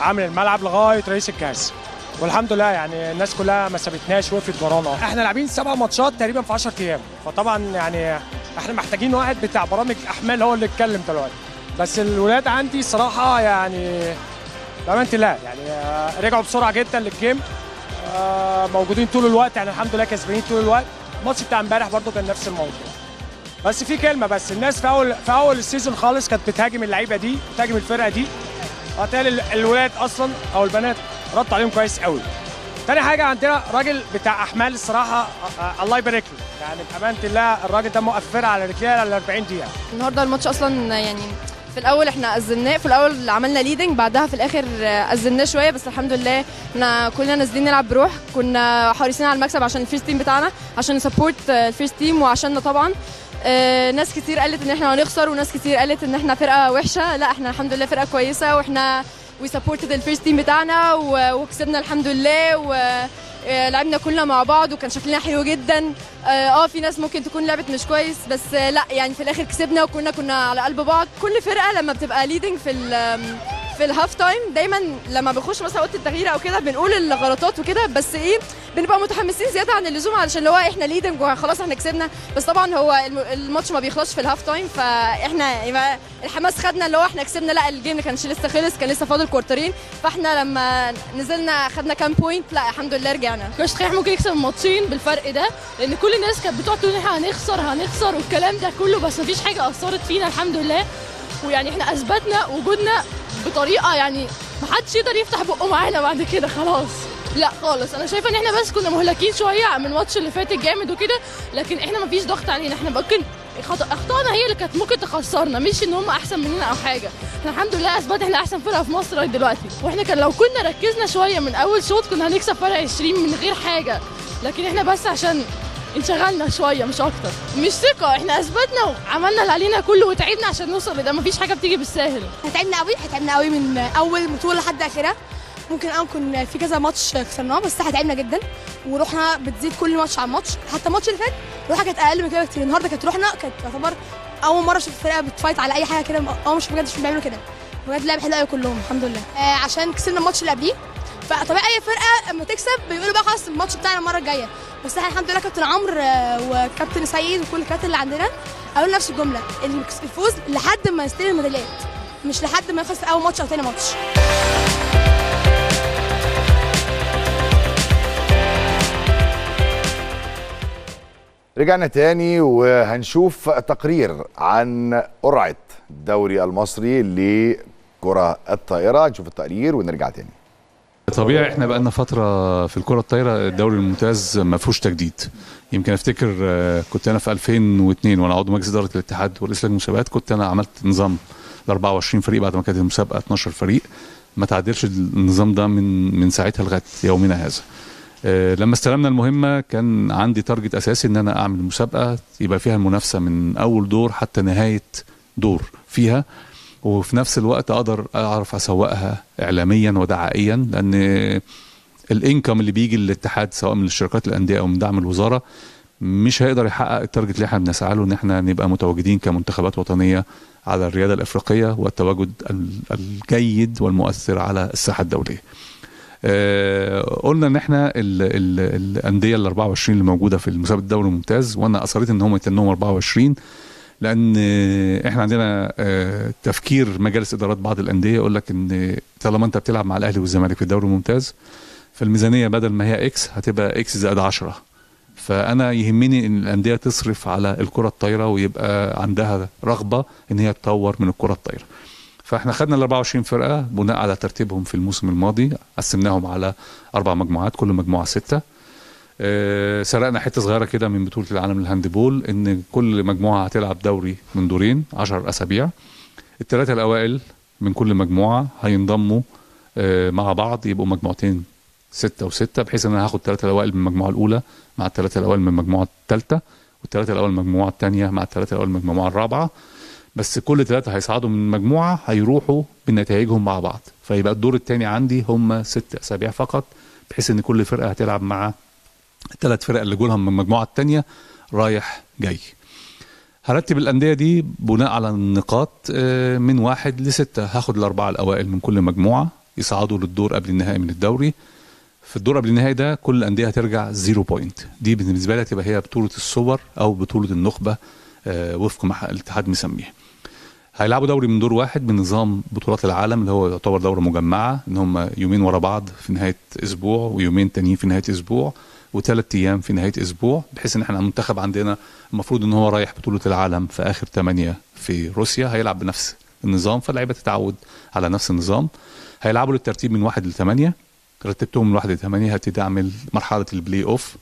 عامل الملعب لغايه رئيس الكاس، والحمد لله يعني الناس كلها ما سابتناش، وقفت ورانا. احنا لاعبين 7 ماتشات تقريبا في 10 ايام، فطبعا يعني احنا محتاجين واحد بتاع برامج الاحمال هو اللي يتكلم دلوقتي. بس الولاد عندي صراحه يعني بامانه الله يعني رجعوا بسرعه جدا للجيم، موجودين طول الوقت يعني الحمد لله كسبانين طول الوقت. الماتش بتاع امبارح برضو كان نفس الموضوع، بس في كلمه بس الناس في اول السيزون خالص كانت بتهاجم اللعيبه دي، بتهاجم الفرقه دي. وبالتالي الولاد اصلا او البنات ردوا عليهم كويس قوي. تاني حاجه عندنا راجل بتاع احمال الصراحه الله يبارك له، يعني بامانه الله الراجل ده موقف فرقه على رجليها ل 40 دقيقه. النهارده الماتش اصلا يعني في الاول احنا أزلناه، في الاول عملنا ليدنج، بعدها في الاخر أزلناه شويه، بس الحمد لله احنا كلنا نازلين نلعب بروح، كنا حريصين على المكسب عشان الفيرست تيم بتاعنا، عشان نسبورت الفيرست تيم وعشاننا طبعا. ناس كتير قالت ان احنا هنخسر، وناس كتير قالت ان احنا فرقه وحشه، لا احنا الحمد لله فرقه كويسه، واحنا وي سبورتد الفيرست تيم بتاعنا وكسبنا الحمد لله، ولعبنا كلنا مع بعض وكان شكلنا حلو جدا. في ناس ممكن تكون لعبت مش كويس، بس لا يعني في الاخر كسبنا، وكنا على قلب بعض. كل فرقه لما بتبقى ليدنج في الهاف تايم دايما لما بنخش مثلا اوضه التغيير او كده بنقول الغلطات وكده، بس ايه بنبقى متحمسين زياده عن اللزوم علشان اللي هو احنا ليدنج وخلاص احنا كسبنا. بس طبعا هو الماتش ما بيخلصش في الهاف تايم، فاحنا الحماس خدنا اللي هو احنا كسبنا، لا الجيم ما كانش لسه خلص، كان لسه فاضل كورترين، فاحنا لما نزلنا خدنا كام بوينت، لا الحمد لله رجعنا. كنت تخيل ممكن يكسب الماتشين بالفرق ده، لان كل الناس كانت بتقعد تقول احنا هنخسر والكلام ده كله، بس ما فيش حاجه اثرت فينا الحمد لله. ويعني احنا اثبتنا وجودنا بطريقه يعني محدش يقدر يفتح بقه معانا بعد كده خلاص، لا خالص. انا شايفه ان احنا بس كنا مهلكين شويه من الماتش اللي فات الجامد وكده، لكن احنا مفيش ضغط علينا، احنا ممكن اخطائنا هي اللي كانت ممكن تخسرنا، مش ان هم احسن مننا او حاجه. احنا الحمد لله اثبتنا احنا احسن فرقه في مصر دلوقتي، واحنا كان لو كنا ركزنا شويه من اول شوط كنا هنكسب فرق 20 من غير حاجه، لكن احنا بس عشان انشغلنا شويه مش اكتر. مش ثقه، احنا اثبتنا وعملنا اللي علينا كله وتعبنا عشان نوصل لده، مفيش حاجه بتيجي بالساهل. تعبنا قوي من اول بطوله لحد اخرها، ممكن كنا في كذا ماتش خسرناه بس احنا تعبنا جدا، وروحنا بتزيد كل ماتش عن ماتش. حتى الماتش اللي فات روحها كانت اقل من كده كتير، النهارده كانت روحنا كانت تعتبر اول مره اشوف الفرقه بتفايت على اي حاجه كده، مش بيعملوا كده بجد، لعب حلو قوي كلهم الحمد لله. عشان كسبنا الماتش اللي قبليه، فطبيعي اي فرقه لما تكسب بيقولوا بقى خلاص الماتش بتاعنا المره الجايه، بس احنا الحمد لله كابتن عمرو وكابتن سعيد وكل الكابتن اللي عندنا قالوا نفس الجمله، الفوز لحد ما نستلم الميداليات، مش لحد ما نخسر اول ماتش او ثاني ماتش. رجعنا تاني وهنشوف تقرير عن قرعه الدوري المصري لكره الطائره، نشوف التقرير ونرجع تاني. طبيعي احنا بقالنا فتره في الكره الطايره الدوري الممتاز ما فيهوش تجديد. يمكن افتكر كنت انا في 2002 وانا عضو مجلس اداره الاتحاد والاسلاك المسابقات، كنت انا عملت نظام ل 24 فريق بعد ما كانت المسابقه 12 فريق، ما تعدلش النظام ده من ساعتها لغايه يومنا هذا. لما استلمنا المهمه كان عندي تارجت اساسي ان انا اعمل مسابقه يبقى فيها المنافسه من اول دور حتى نهايه دور فيها، وفي نفس الوقت اقدر اعرف اسوقها اعلاميا ودعائيا، لان الانكم اللي بيجي للاتحاد سواء من الشركات الانديه او من دعم الوزاره مش هيقدر يحقق التارجت اللي احنا بنسعى له، ان احنا نبقى متواجدين كمنتخبات وطنيه على الرياده الافريقيه والتواجد الجيد والمؤثر على الساحه الدوليه. قلنا ان احنا الانديه ال 24 اللي موجوده في مسابقه الدوري الممتاز، وانا اصريت ان هم يتنهم 24 لان احنا عندنا تفكير مجالس ادارات بعض الانديه يقول لك ان طالما انت بتلعب مع الاهلي والزمالك في الدوري الممتاز فالميزانيه بدل ما هي اكس هتبقى اكس زائد 10، فانا يهمني ان الانديه تصرف على الكره الطايره ويبقى عندها رغبه ان هي تطور من الكره الطايره. فاحنا خدنا ال 24 فرقه بناء على ترتيبهم في الموسم الماضي، قسمناهم على 4 مجموعات كل مجموعه 6. سرقنا حته صغيره كده من بطوله العالم للهاندبول، ان كل مجموعه هتلعب دوري من دورين 10 اسابيع، الثلاثه الاوائل من كل مجموعه هينضموا مع بعض، يبقوا مجموعتين 6 و6، بحيث ان انا هاخد الثلاثه الاوائل من المجموعه الاولى مع الثلاثه الاوائل من المجموعه الثالثه، والثلاثه الاوائل من المجموعه الثانيه مع الثلاثه الاوائل من المجموعه الرابعه. بس كل ثلاثه هيصعدوا من مجموعه هيروحوا بنتائجهم مع بعض، فيبقى الدور الثاني عندي هم 6 اسابيع فقط، بحيث ان كل فرقه هتلعب مع الثلاث فرق اللي جولهم من المجموعه الثانيه رايح جاي. هرتب الانديه دي بناء على النقاط من 1 ل 6، هاخد الاربعه الاوائل من كل مجموعه يصعدوا للدور قبل النهائي من الدوري. في الدور قبل النهائي ده كل الانديه هترجع 0 بوينت، دي بالنسبه لي هتبقى هي بطوله الصور او بطوله النخبه وفق ما الاتحاد مسميها. هيلعبوا دوري من دور 1 بنظام بطولات العالم اللي هو يعتبر دوره مجمعه، ان هم يومين ورا بعض في نهايه اسبوع، ويومين تانيين في نهايه اسبوع، وثلاث ايام في نهايه اسبوع، بحيث ان احنا المنتخب عندنا المفروض ان هو رايح بطوله العالم في اخر 8 في روسيا، هيلعب بنفس النظام، فاللعيبه تتعود على نفس النظام. هيلعبوا للترتيب من 1 ل 8، رتبتهم من 1 ل 8، هبتدي اعمل مرحله البلاي اوف.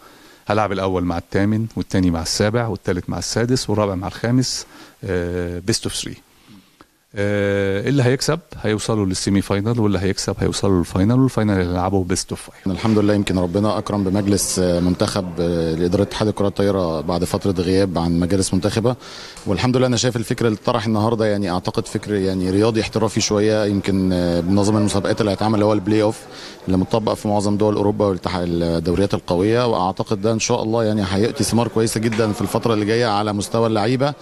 هلعب الاول مع الثامن، والثاني مع السابع، والثالث مع السادس، والرابع مع الخامس، بيست اوف 3. اللي هيكسب هيوصلوا للسيمي فاينال، واللي هيكسب هيوصلوا للفاينال، والفاينال هيلعبوا بيست اوف 5. الحمد لله يمكن ربنا اكرم بمجلس منتخب لاداره اتحاد الكره الطايره بعد فتره غياب عن مجالس منتخبه، والحمد لله انا شايف الفكر اللي اتطرح النهارده يعني اعتقد فكر يعني رياضي احترافي شويه، يمكن بنظام المسابقات اللي هيتعمل اللي هو البلاي اوف اللي متطبق في معظم دول اوروبا والدوريات القويه، واعتقد ده ان شاء الله يعني هيأتي ثمار كويسه جدا في الفتره اللي جايه على مستوى اللعيبه،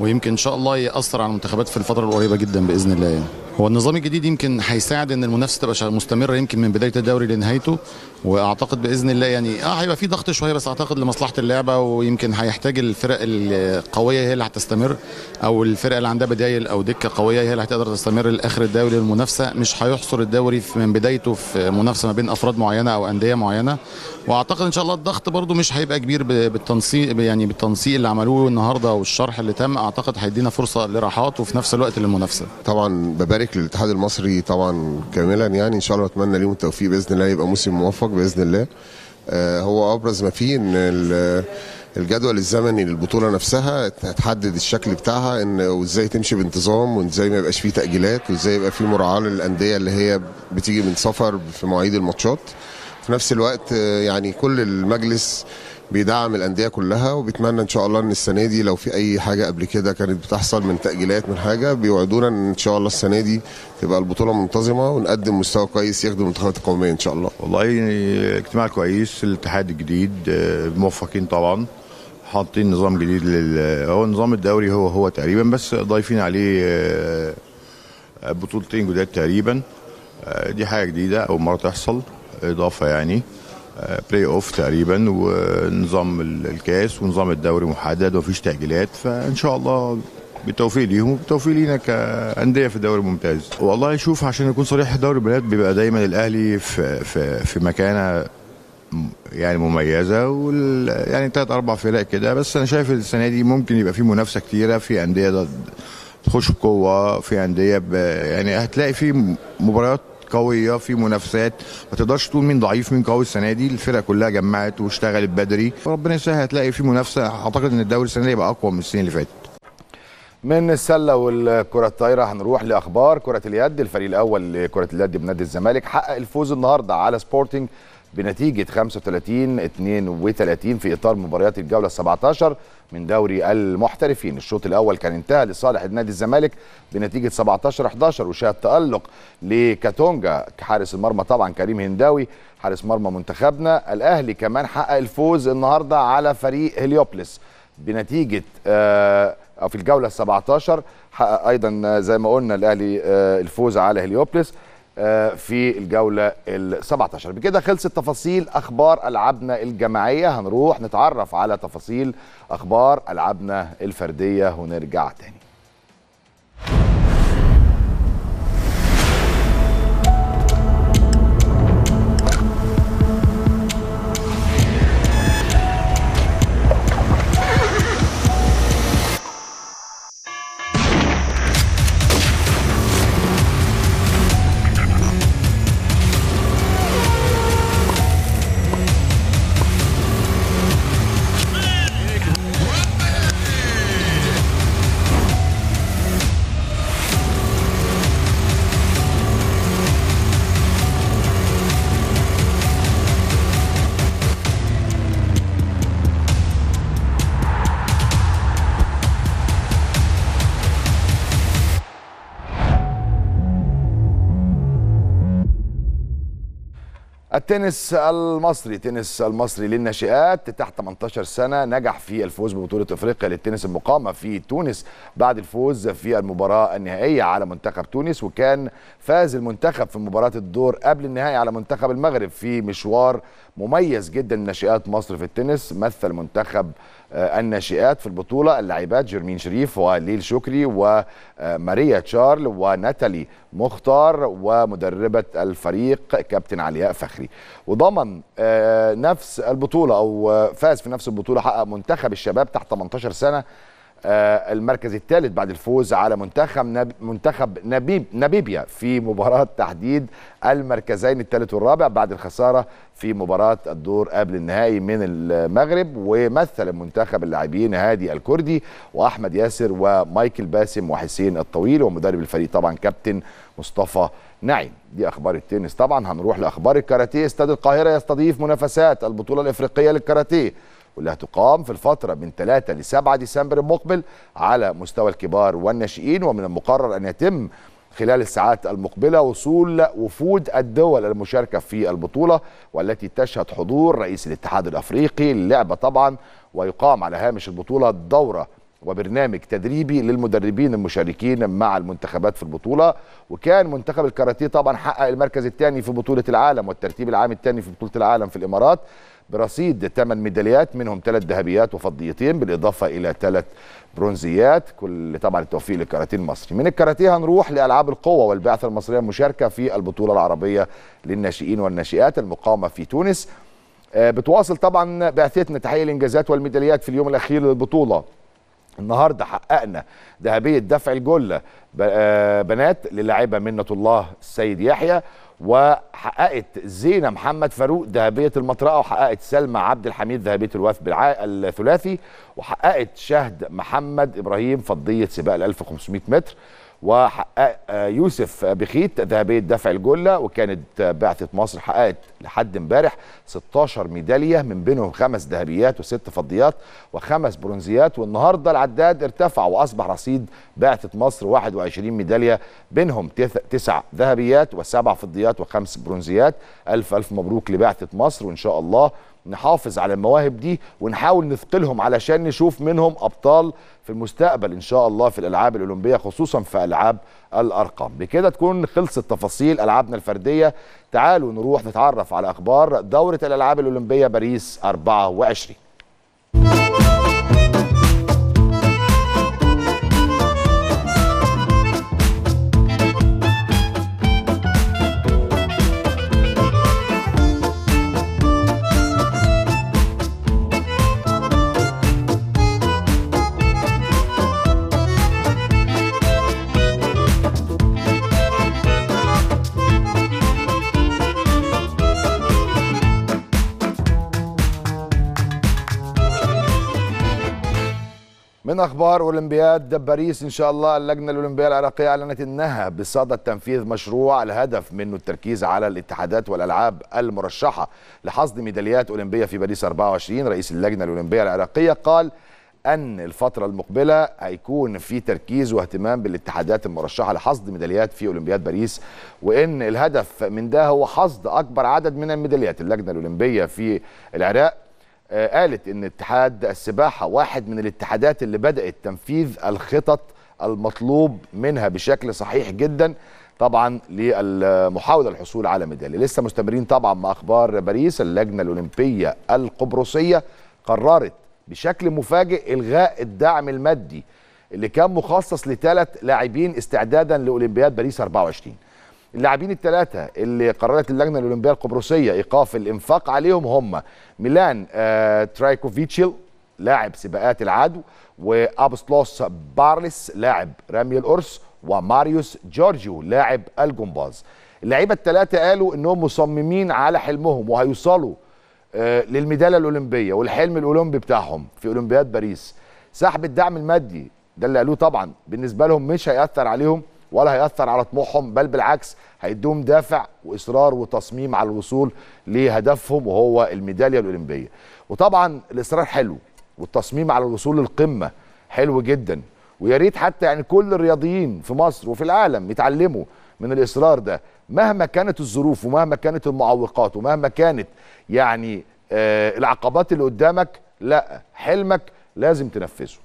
ويمكن ان شاء الله ياثر على المنتخبات في الفتره القريبه جدا باذن الله. يعني هو النظام الجديد يمكن هيساعد ان المنافسه تبقى مستمره يمكن من بدايه الدوري لنهايته، واعتقد باذن الله يعني هيبقى في ضغط شويه، بس اعتقد لمصلحه اللعبه، ويمكن هيحتاج الفرق القويه هي اللي هتستمر، او الفرق اللي عندها بدايل او دكه قويه هي اللي هتقدر تستمر لاخر الدوري للمنافسه، مش هيحصر الدوري من بدايته في منافسه ما بين افراد معينه او انديه معينه. واعتقد ان شاء الله الضغط برده مش هيبقى كبير بالتنسيق اللي عملوه النهارده والشرح اللي تم، اعتقد هيدينا فرصه لراحات وفي نفس الوقت للمنافسه. طبعا ببارك للاتحاد المصري طبعا كاملا، يعني ان شاء الله اتمنى ليهم التوفيق باذن الله، يبقى موسم موفق باذن الله. هو ابرز ما فيه ان الجدول الزمني للبطوله نفسها هتحدد الشكل بتاعها، ان وازاي تمشي بانتظام، وازاي ما يبقاش فيه تاجيلات، وازاي يبقى فيه مراعاه للانديه اللي هي بتيجي من سفر في مواعيد الماتشات. في نفس الوقت يعني كل المجلس بيدعم الانديه كلها، وبيتمنى ان شاء الله ان السنه دي لو في اي حاجه قبل كده كانت بتحصل من تاجيلات من حاجه، بيوعدونا ان شاء الله السنه دي تبقى البطوله منتظمه ونقدم مستوى كويس يخدم المنتخبات القوميه ان شاء الله. والله اجتماع كويس، الاتحاد الجديد موفقين طبعا، حاطين نظام جديد هو نظام الدوري هو تقريبا، بس ضايفين عليه بطولتين جداد تقريبا، دي حاجه جديده اول مره تحصل، اضافه يعني بلاي اوف تقريبا، ونظام الكاس ونظام الدوري محدد ومفيش تاجيلات، فان شاء الله بالتوفيق ليهم وبالتوفيق لينا كانديه في الدوري الممتاز. والله شوف عشان نكون صريح، دوري البلاد بيبقى دايما الاهلي في مكانه يعني مميزه، يعني 3 4 فرق كده، بس انا شايف السنه دي ممكن يبقى في منافسه كتيره، في انديه تخش بقوه، في انديه يعني هتلاقي في مباريات قويه، في منافسات، ما تقدرش تقول مين ضعيف مين قوي. السنه دي الفرق كلها جمعت واشتغلت بدري، وربنا يسهل هتلاقي في منافسه. اعتقد ان الدوري السنه دي هيبقى اقوى من السنين اللي فاتت. من السله والكره الطايره هنروح لاخبار كره اليد. الفريق الاول لكره اليد بنادي الزمالك حقق الفوز النهارده على سبورتنج بنتيجه 35-32 في اطار مباريات الجوله 17 من دوري المحترفين. الشوط الاول كان انتهى لصالح نادي الزمالك بنتيجه 17-11، وشهد تالق لكاتونجا حارس المرمى، طبعا كريم هنداوي حارس مرمى منتخبنا. الاهلي كمان حقق الفوز النهارده على فريق هليوبلس بنتيجه او في الجوله 17، حقق ايضا زي ما قلنا الاهلي الفوز على هليوبلس في الجولة 17. بكده خلصت تفاصيل أخبار ألعابنا الجماعية، هنروح نتعرف على تفاصيل أخبار ألعابنا الفردية ونرجع تاني. التنس المصري. التنس المصري للناشئات تحت 18 سنة نجح في الفوز ببطولة افريقيا للتنس المقامة في تونس بعد الفوز في المباراة النهائية على منتخب تونس، وكان فاز المنتخب في مباراة الدور قبل النهائي على منتخب المغرب في مشوار مميز جدا لناشئات مصر في التنس. مثل منتخب الناشئات في البطولة اللاعبات جيرمين شريف وليل شكري وماريا تشارل وناتالي مختار ومدربة الفريق كابتن علياء فخري. وضمن نفس البطولة أو فاز في نفس البطولة حقق منتخب الشباب تحت 18 سنة المركز الثالث بعد الفوز على منتخب ناميبيا في مباراة تحديد المركزين الثالث والرابع بعد الخسارة في مباراة الدور قبل النهائي من المغرب. ومثل المنتخب اللاعبين هادي الكردي وأحمد ياسر ومايكل باسم وحسين الطويل ومدرب الفريق طبعا كابتن مصطفى نعيم. دي أخبار التنس. طبعا هنروح لأخبار الكاراتيه. استاد القاهرة يستضيف منافسات البطولة الإفريقية للكاراتيه واللي هتقام في الفترة من 3 ل 7 ديسمبر المقبل على مستوى الكبار والناشئين، ومن المقرر أن يتم خلال الساعات المقبلة وصول وفود الدول المشاركة في البطولة والتي تشهد حضور رئيس الاتحاد الأفريقي للعبة طبعا. ويقام على هامش البطولة دورة وبرنامج تدريبي للمدربين المشاركين مع المنتخبات في البطولة. وكان منتخب الكاراتيه طبعا حقق المركز الثاني في بطولة العالم والترتيب العام الثاني في بطولة العالم في الإمارات برصيد 8 ميداليات منهم 3 ذهبيات وفضيتين بالإضافة إلى 3 برونزيات. كل طبعا التوفيق للكاراتيه المصري. من الكاراتيه هنروح لألعاب القوة والبعثة المصرية المشاركة في البطولة العربية للناشئين والناشئات المقامة في تونس. بتواصل طبعا بعثتنا تحقيق الإنجازات والميداليات في اليوم الأخير للبطولة. النهارده حققنا ذهبية دفع الجلة بنات للاعبة منة الله السيد يحيى، وحققت زينة محمد فاروق ذهبية المطرقة، وحققت سلمى عبد الحميد ذهبية الوثب الثلاثي، وحققت شهد محمد إبراهيم فضية سباق ال 1500 متر، وحقق يوسف بخيت ذهبية دفع الجلة. وكانت بعثة مصر حققت لحد امبارح 16 ميدالية من بينهم 5 ذهبيات و6 فضيات و5 برونزيات. والنهاردة العداد ارتفع وأصبح رصيد بعثة مصر 21 ميدالية بينهم 9 ذهبيات و7 فضيات و5 برونزيات. ألف مبروك لبعثة مصر، وإن شاء الله نحافظ على المواهب دي ونحاول نثقلهم علشان نشوف منهم أبطال في المستقبل إن شاء الله في الألعاب الأولمبية خصوصا في ألعاب الأرقام. بكده تكون خلصت تفاصيل ألعابنا الفردية. تعالوا نروح نتعرف على أخبار دورة الألعاب الأولمبية باريس 24. من أخبار أولمبياد باريس إن شاء الله، اللجنة الأولمبية العراقية أعلنت أنها بصدد تنفيذ مشروع الهدف منه التركيز على الاتحادات والألعاب المرشحة لحصد ميداليات أولمبية في باريس 24. رئيس اللجنة الأولمبية العراقية قال أن الفترة المقبلة هيكون في تركيز واهتمام بالاتحادات المرشحة لحصد ميداليات في أولمبياد باريس، وإن الهدف من ده هو حصد أكبر عدد من الميداليات. اللجنة الأولمبية في العراق قالت إن اتحاد السباحة واحد من الاتحادات اللي بدأت تنفيذ الخطط المطلوب منها بشكل صحيح جدا طبعا للمحاولة الحصول على ميدالية. لسه مستمرين طبعا مع أخبار باريس. اللجنة الأولمبية القبرصية قررت بشكل مفاجئ إلغاء الدعم المادي اللي كان مخصص ل3 لاعبين استعدادا لأولمبياد باريس 24. اللاعبين ال3 اللي قررت اللجنة الأولمبية القبرصية إيقاف الإنفاق عليهم هم ميلان ترايكوفيتشيل لاعب سباقات العدو، وأبسلوس بارلس لاعب رمي القرص، وماريوس جورجيو لاعب الجمباز. اللعيبة ال3 قالوا إنهم مصممين على حلمهم وهيوصلوا للميدالية الأولمبية والحلم الأولمبي بتاعهم في أولمبياد باريس. سحب الدعم المادي ده اللي قالوه طبعا بالنسبة لهم مش هيأثر عليهم ولا هيأثر على طموحهم، بل بالعكس هيدوهم دافع وإصرار وتصميم على الوصول لهدفهم وهو الميدالية الأولمبية. وطبعا الإصرار حلو والتصميم على الوصول للقمة حلو جدا، ويا ريت حتى يعني كل الرياضيين في مصر وفي العالم يتعلموا من الاصرار ده، مهما كانت الظروف ومهما كانت المعوقات ومهما كانت يعني العقبات اللي قدامك، لا حلمك لازم تنفذه.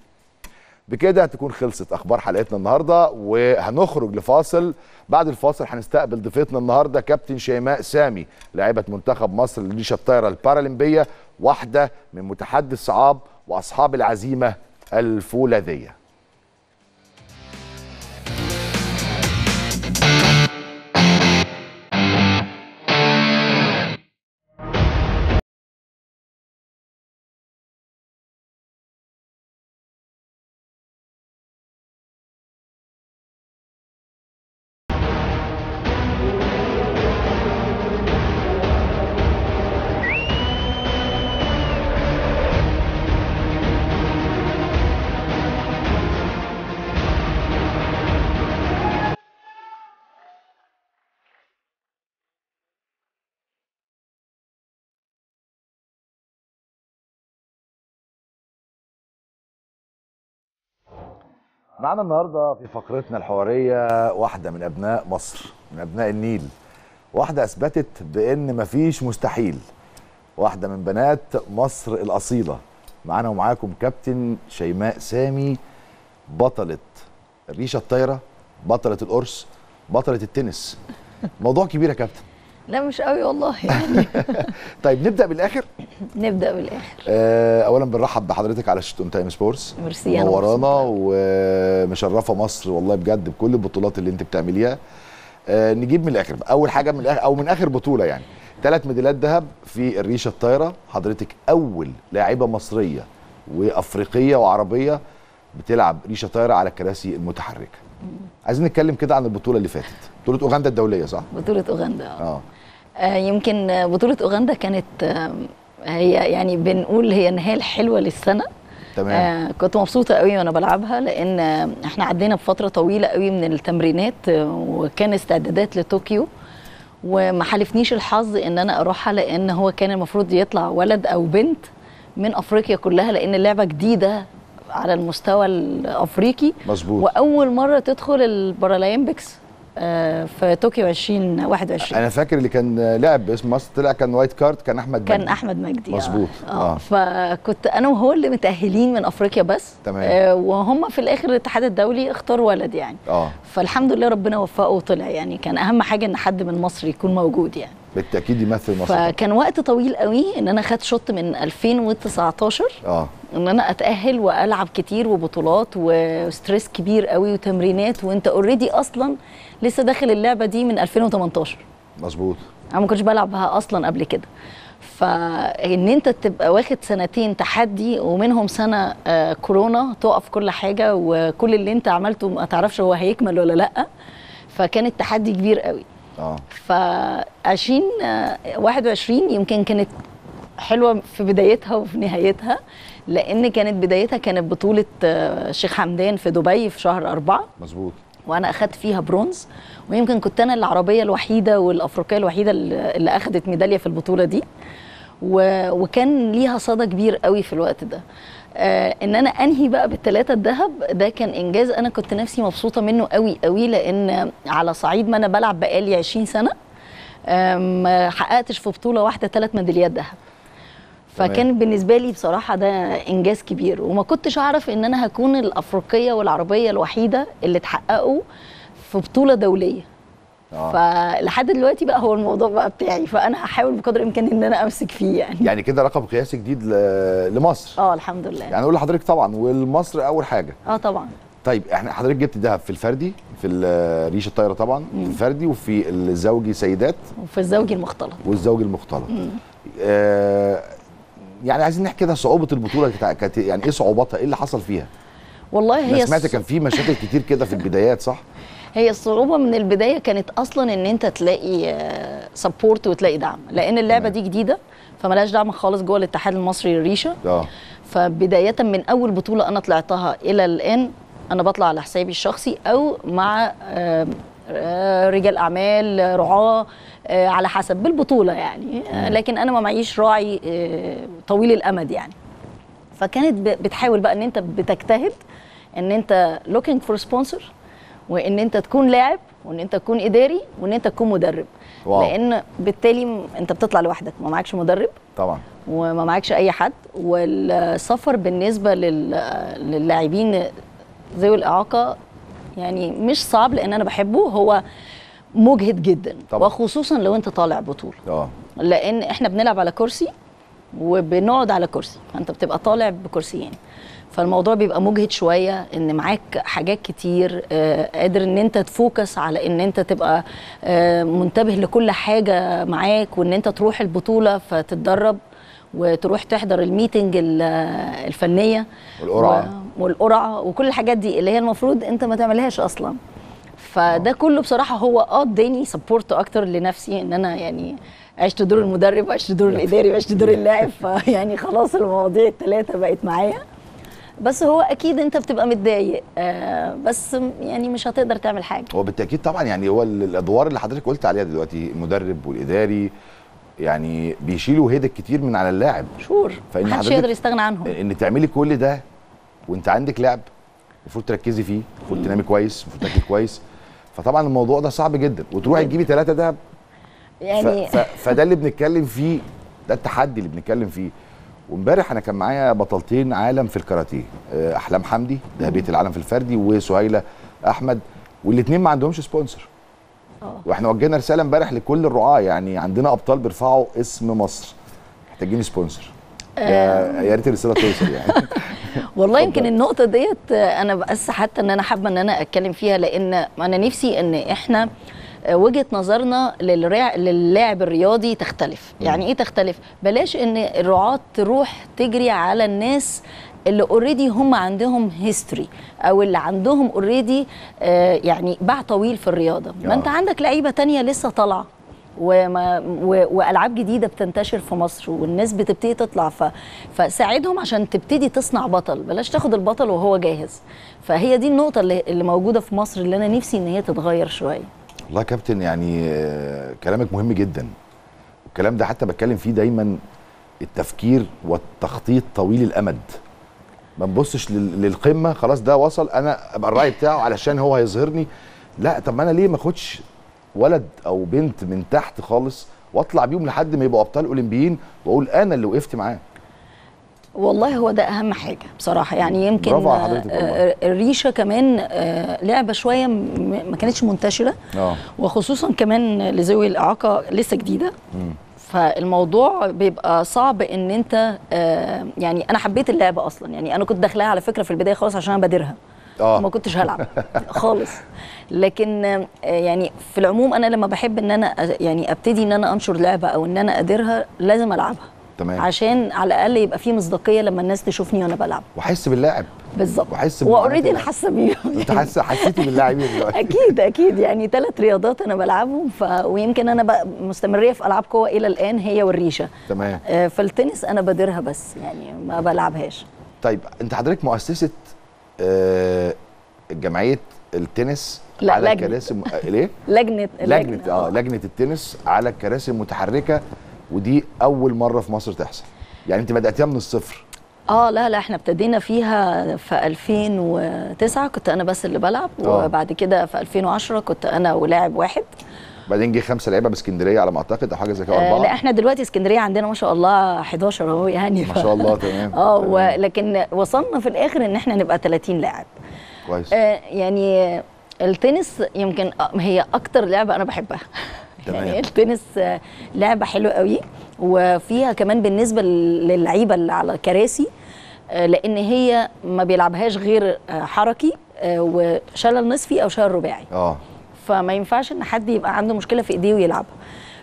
بكده هتكون خلصت اخبار حلقتنا النهارده، وهنخرج لفاصل. بعد الفاصل هنستقبل ضيفتنا النهارده كابتن شيماء سامي، لاعبه منتخب مصر للنشاط الطايره البارالمبيه، واحده من متحدي الصعاب واصحاب العزيمه الفولاذيه. معنا النهارده في فقرتنا الحواريه واحده من ابناء مصر، من ابناء النيل، واحده اثبتت بان مفيش مستحيل، واحده من بنات مصر الاصيله. معنا ومعاكم كابتن شيماء سامي، بطله الريشه الطايره، بطله القرص، بطله التنس. موضوع كبير يا كابتن. لا مش قوي والله يعني. طيب نبدا بالاخر. نبدا بالاخر. اولا بنرحب بحضرتك على شاشة اونتايم سبورتس. ميرسي، منورانا ومشرفه مصر والله بجد بكل البطولات اللي انت بتعمليها. نجيب من الاخر اول حاجه، من الاخر او من اخر بطوله يعني، 3 ميداليات ذهب في الريشه الطايره. حضرتك اول لاعبه مصريه وافريقيه وعربيه بتلعب ريشه طايره على الكراسي المتحركه. عايزين نتكلم كده عن البطوله اللي فاتت، بطوله اوغندا الدوليه، صح؟ بطوله اوغندا يمكن بطولة أوغندا كانت هي يعني بنقول هي النهاية الحلوة للسنة. تمام. كنت مبسوطة قوي وأنا بلعبها، لأن احنا عدينا بفترة طويلة قوي من التمرينات وكان استعدادات لطوكيو، وما حالفنيش الحظ إن أنا أروحها، لأن هو كان المفروض يطلع ولد أو بنت من أفريقيا كلها، لأن اللعبة جديدة على المستوى الأفريقي. مظبوط. وأول مرة تدخل البارالمبيكس في طوكيو 2021. انا فاكر اللي كان لعب باسم مصر طلع كان وايت كارد، كان احمد مجدي. كان احمد مجدي. مظبوط. فكنت انا وهو اللي متاهلين من افريقيا بس. تمام. وهم في الاخر الاتحاد الدولي اختار ولد يعني. فالحمد لله ربنا وفقه وطلع يعني. كان اهم حاجه ان حد من مصر يكون موجود يعني. بالتاكيد يمثل مصر. فكان وقت طويل قوي ان انا خدت شوط من 2019 ان انا اتاهل والعب كتير وبطولات وستريس كبير قوي وتمرينات، وانت اوريدي اصلا لسه داخل اللعبه دي من 2018. مظبوط. انا ما كنتش بلعبها اصلا قبل كده، فان انت تبقى واخد 2 سنين تحدي ومنهم 1 سنه كورونا تقف كل حاجه وكل اللي انت عملته ما تعرفش هو هيكمل ولا لا، فكان التحدي كبير قوي. ف 2021 يمكن كانت حلوه في بدايتها وفي نهايتها، لان كانت بدايتها كانت بطوله شيخ حمدان في دبي في شهر 4. مظبوط. وانا اخدت فيها برونز، ويمكن كنت انا العربيه الوحيده والافريقيه الوحيده اللي اخدت ميداليه في البطوله دي، وكان ليها صدى كبير قوي في الوقت ده. ان انا انهي بقى ب3 الذهب ده كان انجاز انا كنت نفسي مبسوطه منه قوي قوي، لان على صعيد ما انا بلعب بقالي 20 سنه ما حققتش في بطوله واحده 3 ميداليات ذهب. فكان بالنسبه لي بصراحه ده انجاز كبير، وما كنتش اعرف ان انا هكون الافريقيه والعربيه الوحيده اللي اتحققوا في بطوله دوليه. فلحد دلوقتي بقى هو الموضوع بقى بتاعي، فانا هحاول بقدر الامكان ان انا امسك فيه يعني. يعني كده رقم قياسي جديد لمصر. الحمد لله. يعني اقول لحضرتك طبعا والمصر اول حاجه. طبعا. طيب احنا حضرتك جبت ذهب في الفردي، في الريشه الطايره طبعا، في الفردي وفي الزوجي سيدات، وفي الزوجي المختلط. والزوجي المختلط. يعني عايزين نحكي كده صعوبة البطولة كانت يعني ايه صعوباتها؟ ايه اللي حصل فيها؟ والله هي انا سمعت كان في مشاكل كتير كده في البدايات، صح؟ هي الصعوبة من البداية كانت اصلا ان انت تلاقي سبورت وتلاقي دعم، لان اللعبة دي جديدة فملهاش دعم خالص جوه الاتحاد المصري للريشة. فبداية من اول بطولة انا طلعتها الى الان انا بطلع على حسابي الشخصي او مع رجال اعمال، رعاه، على حسب بالبطوله يعني، لكن انا ما معيش راعي طويل الامد يعني. فكانت بتحاول بقى ان انت بتجتهد ان انت looking for sponsor وان انت تكون لاعب وان انت تكون اداري وان انت تكون مدرب. واو. لان بالتالي انت بتطلع لوحدك، ما معكش مدرب طبعا وما معكش اي حد. والسفر بالنسبه للاعبين ذوي الاعاقه يعني مش صعب لان انا بحبه، هو مجهد جدا طبعا. وخصوصا لو انت طالع بطوله لان احنا بنلعب على كرسي وبنقعد على كرسي، فانت بتبقى طالع بكرسيين، فالموضوع بيبقى مجهد شويه ان معاك حاجات كتير، قادر ان انت تفوكس على ان انت تبقى منتبه لكل حاجه معاك، وان انت تروح البطوله فتتدرب وتروح تحضر الميتنج الفنيه والقرعه وكل الحاجات دي اللي هي المفروض انت ما تعملهاش اصلا. فده كله بصراحه هو اداني سبورت اكتر لنفسي، ان انا يعني عشت دور المدرب وعشت دور الاداري وعشت دور اللاعب، فيعني خلاص المواضيع الثلاثه بقت معايا. بس هو اكيد انت بتبقى متضايق بس يعني مش هتقدر تعمل حاجه. هو بالتاكيد طبعا يعني هو الادوار اللي حضرتك قلت عليها دلوقتي، المدرب والاداري يعني بيشيلوا هيدك كتير من على اللاعب، شور محدش يقدر يستغنى عنهم. ان تعملي كل ده وانت عندك لعب المفروض تركزي فيه، المفروض تنامي كويس، المفروض تاكلي كويس، فطبعا الموضوع ده صعب جدا. وتروحي تجيبي 3 دهب يعني فده اللي بنتكلم فيه، ده التحدي اللي بنتكلم فيه. وامبارح انا كان معايا بطلتين عالم في الكاراتيه، احلام حمدي ذهبيه العالم في الفردي وسهيله احمد، والاثنين ما عندهمش سبونسر. واحنا وجهنا رساله امبارح لكل الرعاه، يعني عندنا ابطال بيرفعوا اسم مصر محتاجين سبونسر. يا ريت الرساله توصل يعني. والله يمكن النقطه ديت انا بس حتى ان انا حابه ان انا اتكلم فيها، لان انا نفسي ان احنا وجهه نظرنا للاعب الرياضي تختلف. يعني ايه تختلف؟ بلاش ان الرعاة تروح تجري على الناس اللي اوريدي هم عندهم هيستوري او اللي عندهم اوريدي يعني باع طويل في الرياضه. ما انت عندك لعيبه تانية لسه طالعه والعاب جديده بتنتشر في مصر والناس بتبتدي تطلع، فساعدهم عشان تبتدي تصنع بطل، بلاش تاخد البطل وهو جاهز. فهي دي النقطه اللي موجوده في مصر اللي انا نفسي ان هي تتغير شويه. والله يا كابتن يعني كلامك مهم جدا، والكلام ده حتى بتكلم فيه دايما، التفكير والتخطيط طويل الامد. ما نبصش للقمه خلاص ده وصل انا ابقى الراعي بتاعه علشان هو هيظهرني، لا. طب ما انا ليه ما اخدش ولد او بنت من تحت خالص واطلع بيهم لحد ما يبقوا ابطال اولمبيين واقول انا اللي وقفت معاه. والله هو ده اهم حاجه بصراحه. يعني يمكن الريشه كمان لعبه شويه ما كانتش منتشره، وخصوصا كمان لذوي الاعاقه لسه جديده، فالموضوع بيبقى صعب ان انت يعني انا حبيت اللعبه اصلا. يعني انا كنت داخلها على فكره في البدايه خالص عشان انا بادرها، ما كنتش هلعب خالص. لكن يعني في العموم انا لما بحب ان انا يعني ابتدي ان انا انشر لعبه او ان انا اديرها لازم العبها، تمام، عشان على الاقل يبقى في مصداقيه لما الناس تشوفني وانا بلعب واحس باللاعب بالظبط. واحس اوريدي انا حاسه بيه. انت حاسه حسيتي باللاعبين دلوقتي؟ اكيد اكيد. يعني 3 رياضات انا بلعبهم، ويمكن انا بقى مستمريه في العاب قوه الى الان، هي والريشه، تمام. فالتنس انا بديرها بس يعني ما بلعبهاش. طيب انت حضرتك مؤسسه جمعيه التنس على كراسي ليه؟ لجنه التنس على الكراسي المتحركه، ودي أول مرة في مصر تحصل، يعني أنت بدأتيها من الصفر. لا احنا ابتدينا فيها في 2009، كنت أنا بس اللي بلعب، وبعد كده في 2010 كنت أنا ولاعب واحد، بعدين جه 5 لعيبه باسكندريه على ما اعتقد او حاجه زي كده، 4. لا احنا دلوقتي اسكندريه عندنا ما شاء الله 11 اهو، يعني ما شاء الله تمام. لكن وصلنا في الاخر ان احنا نبقى 30 لاعب. كويس. يعني التنس يمكن هي اكتر لعبه انا بحبها. يعني التنس لعبه حلوه قوي، وفيها كمان بالنسبه للعيبه اللي على كراسي، لان هي ما بيلعبهاش غير حركي وشلل نصفي او شلل رباعي، فما ينفعش ان حد يبقى عنده مشكله في ايديه ويلعبها.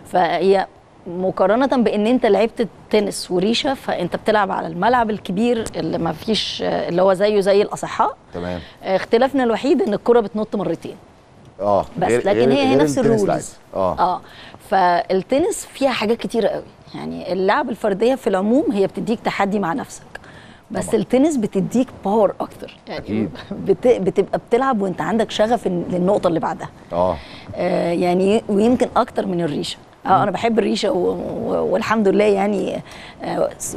فهي مقارنه بان انت لعبت تنس وريشه، فانت بتلعب على الملعب الكبير اللي ما فيش اللي هو زيه زي الاصحاء، تمام. اختلافنا الوحيد ان الكره بتنط مرتين بس، لكن هي نفس الرولز. فالتنس فيها حاجات كتيره قوي. يعني اللعب الفرديه في العموم هي بتديك تحدي مع نفسك، بس طبعا التنس بتديك باور اكتر، يعني أكيد. بتبقى بتلعب وانت عندك شغف للنقطه اللي بعدها. يعني ويمكن اكتر من الريشه. انا بحب الريشه والحمد لله يعني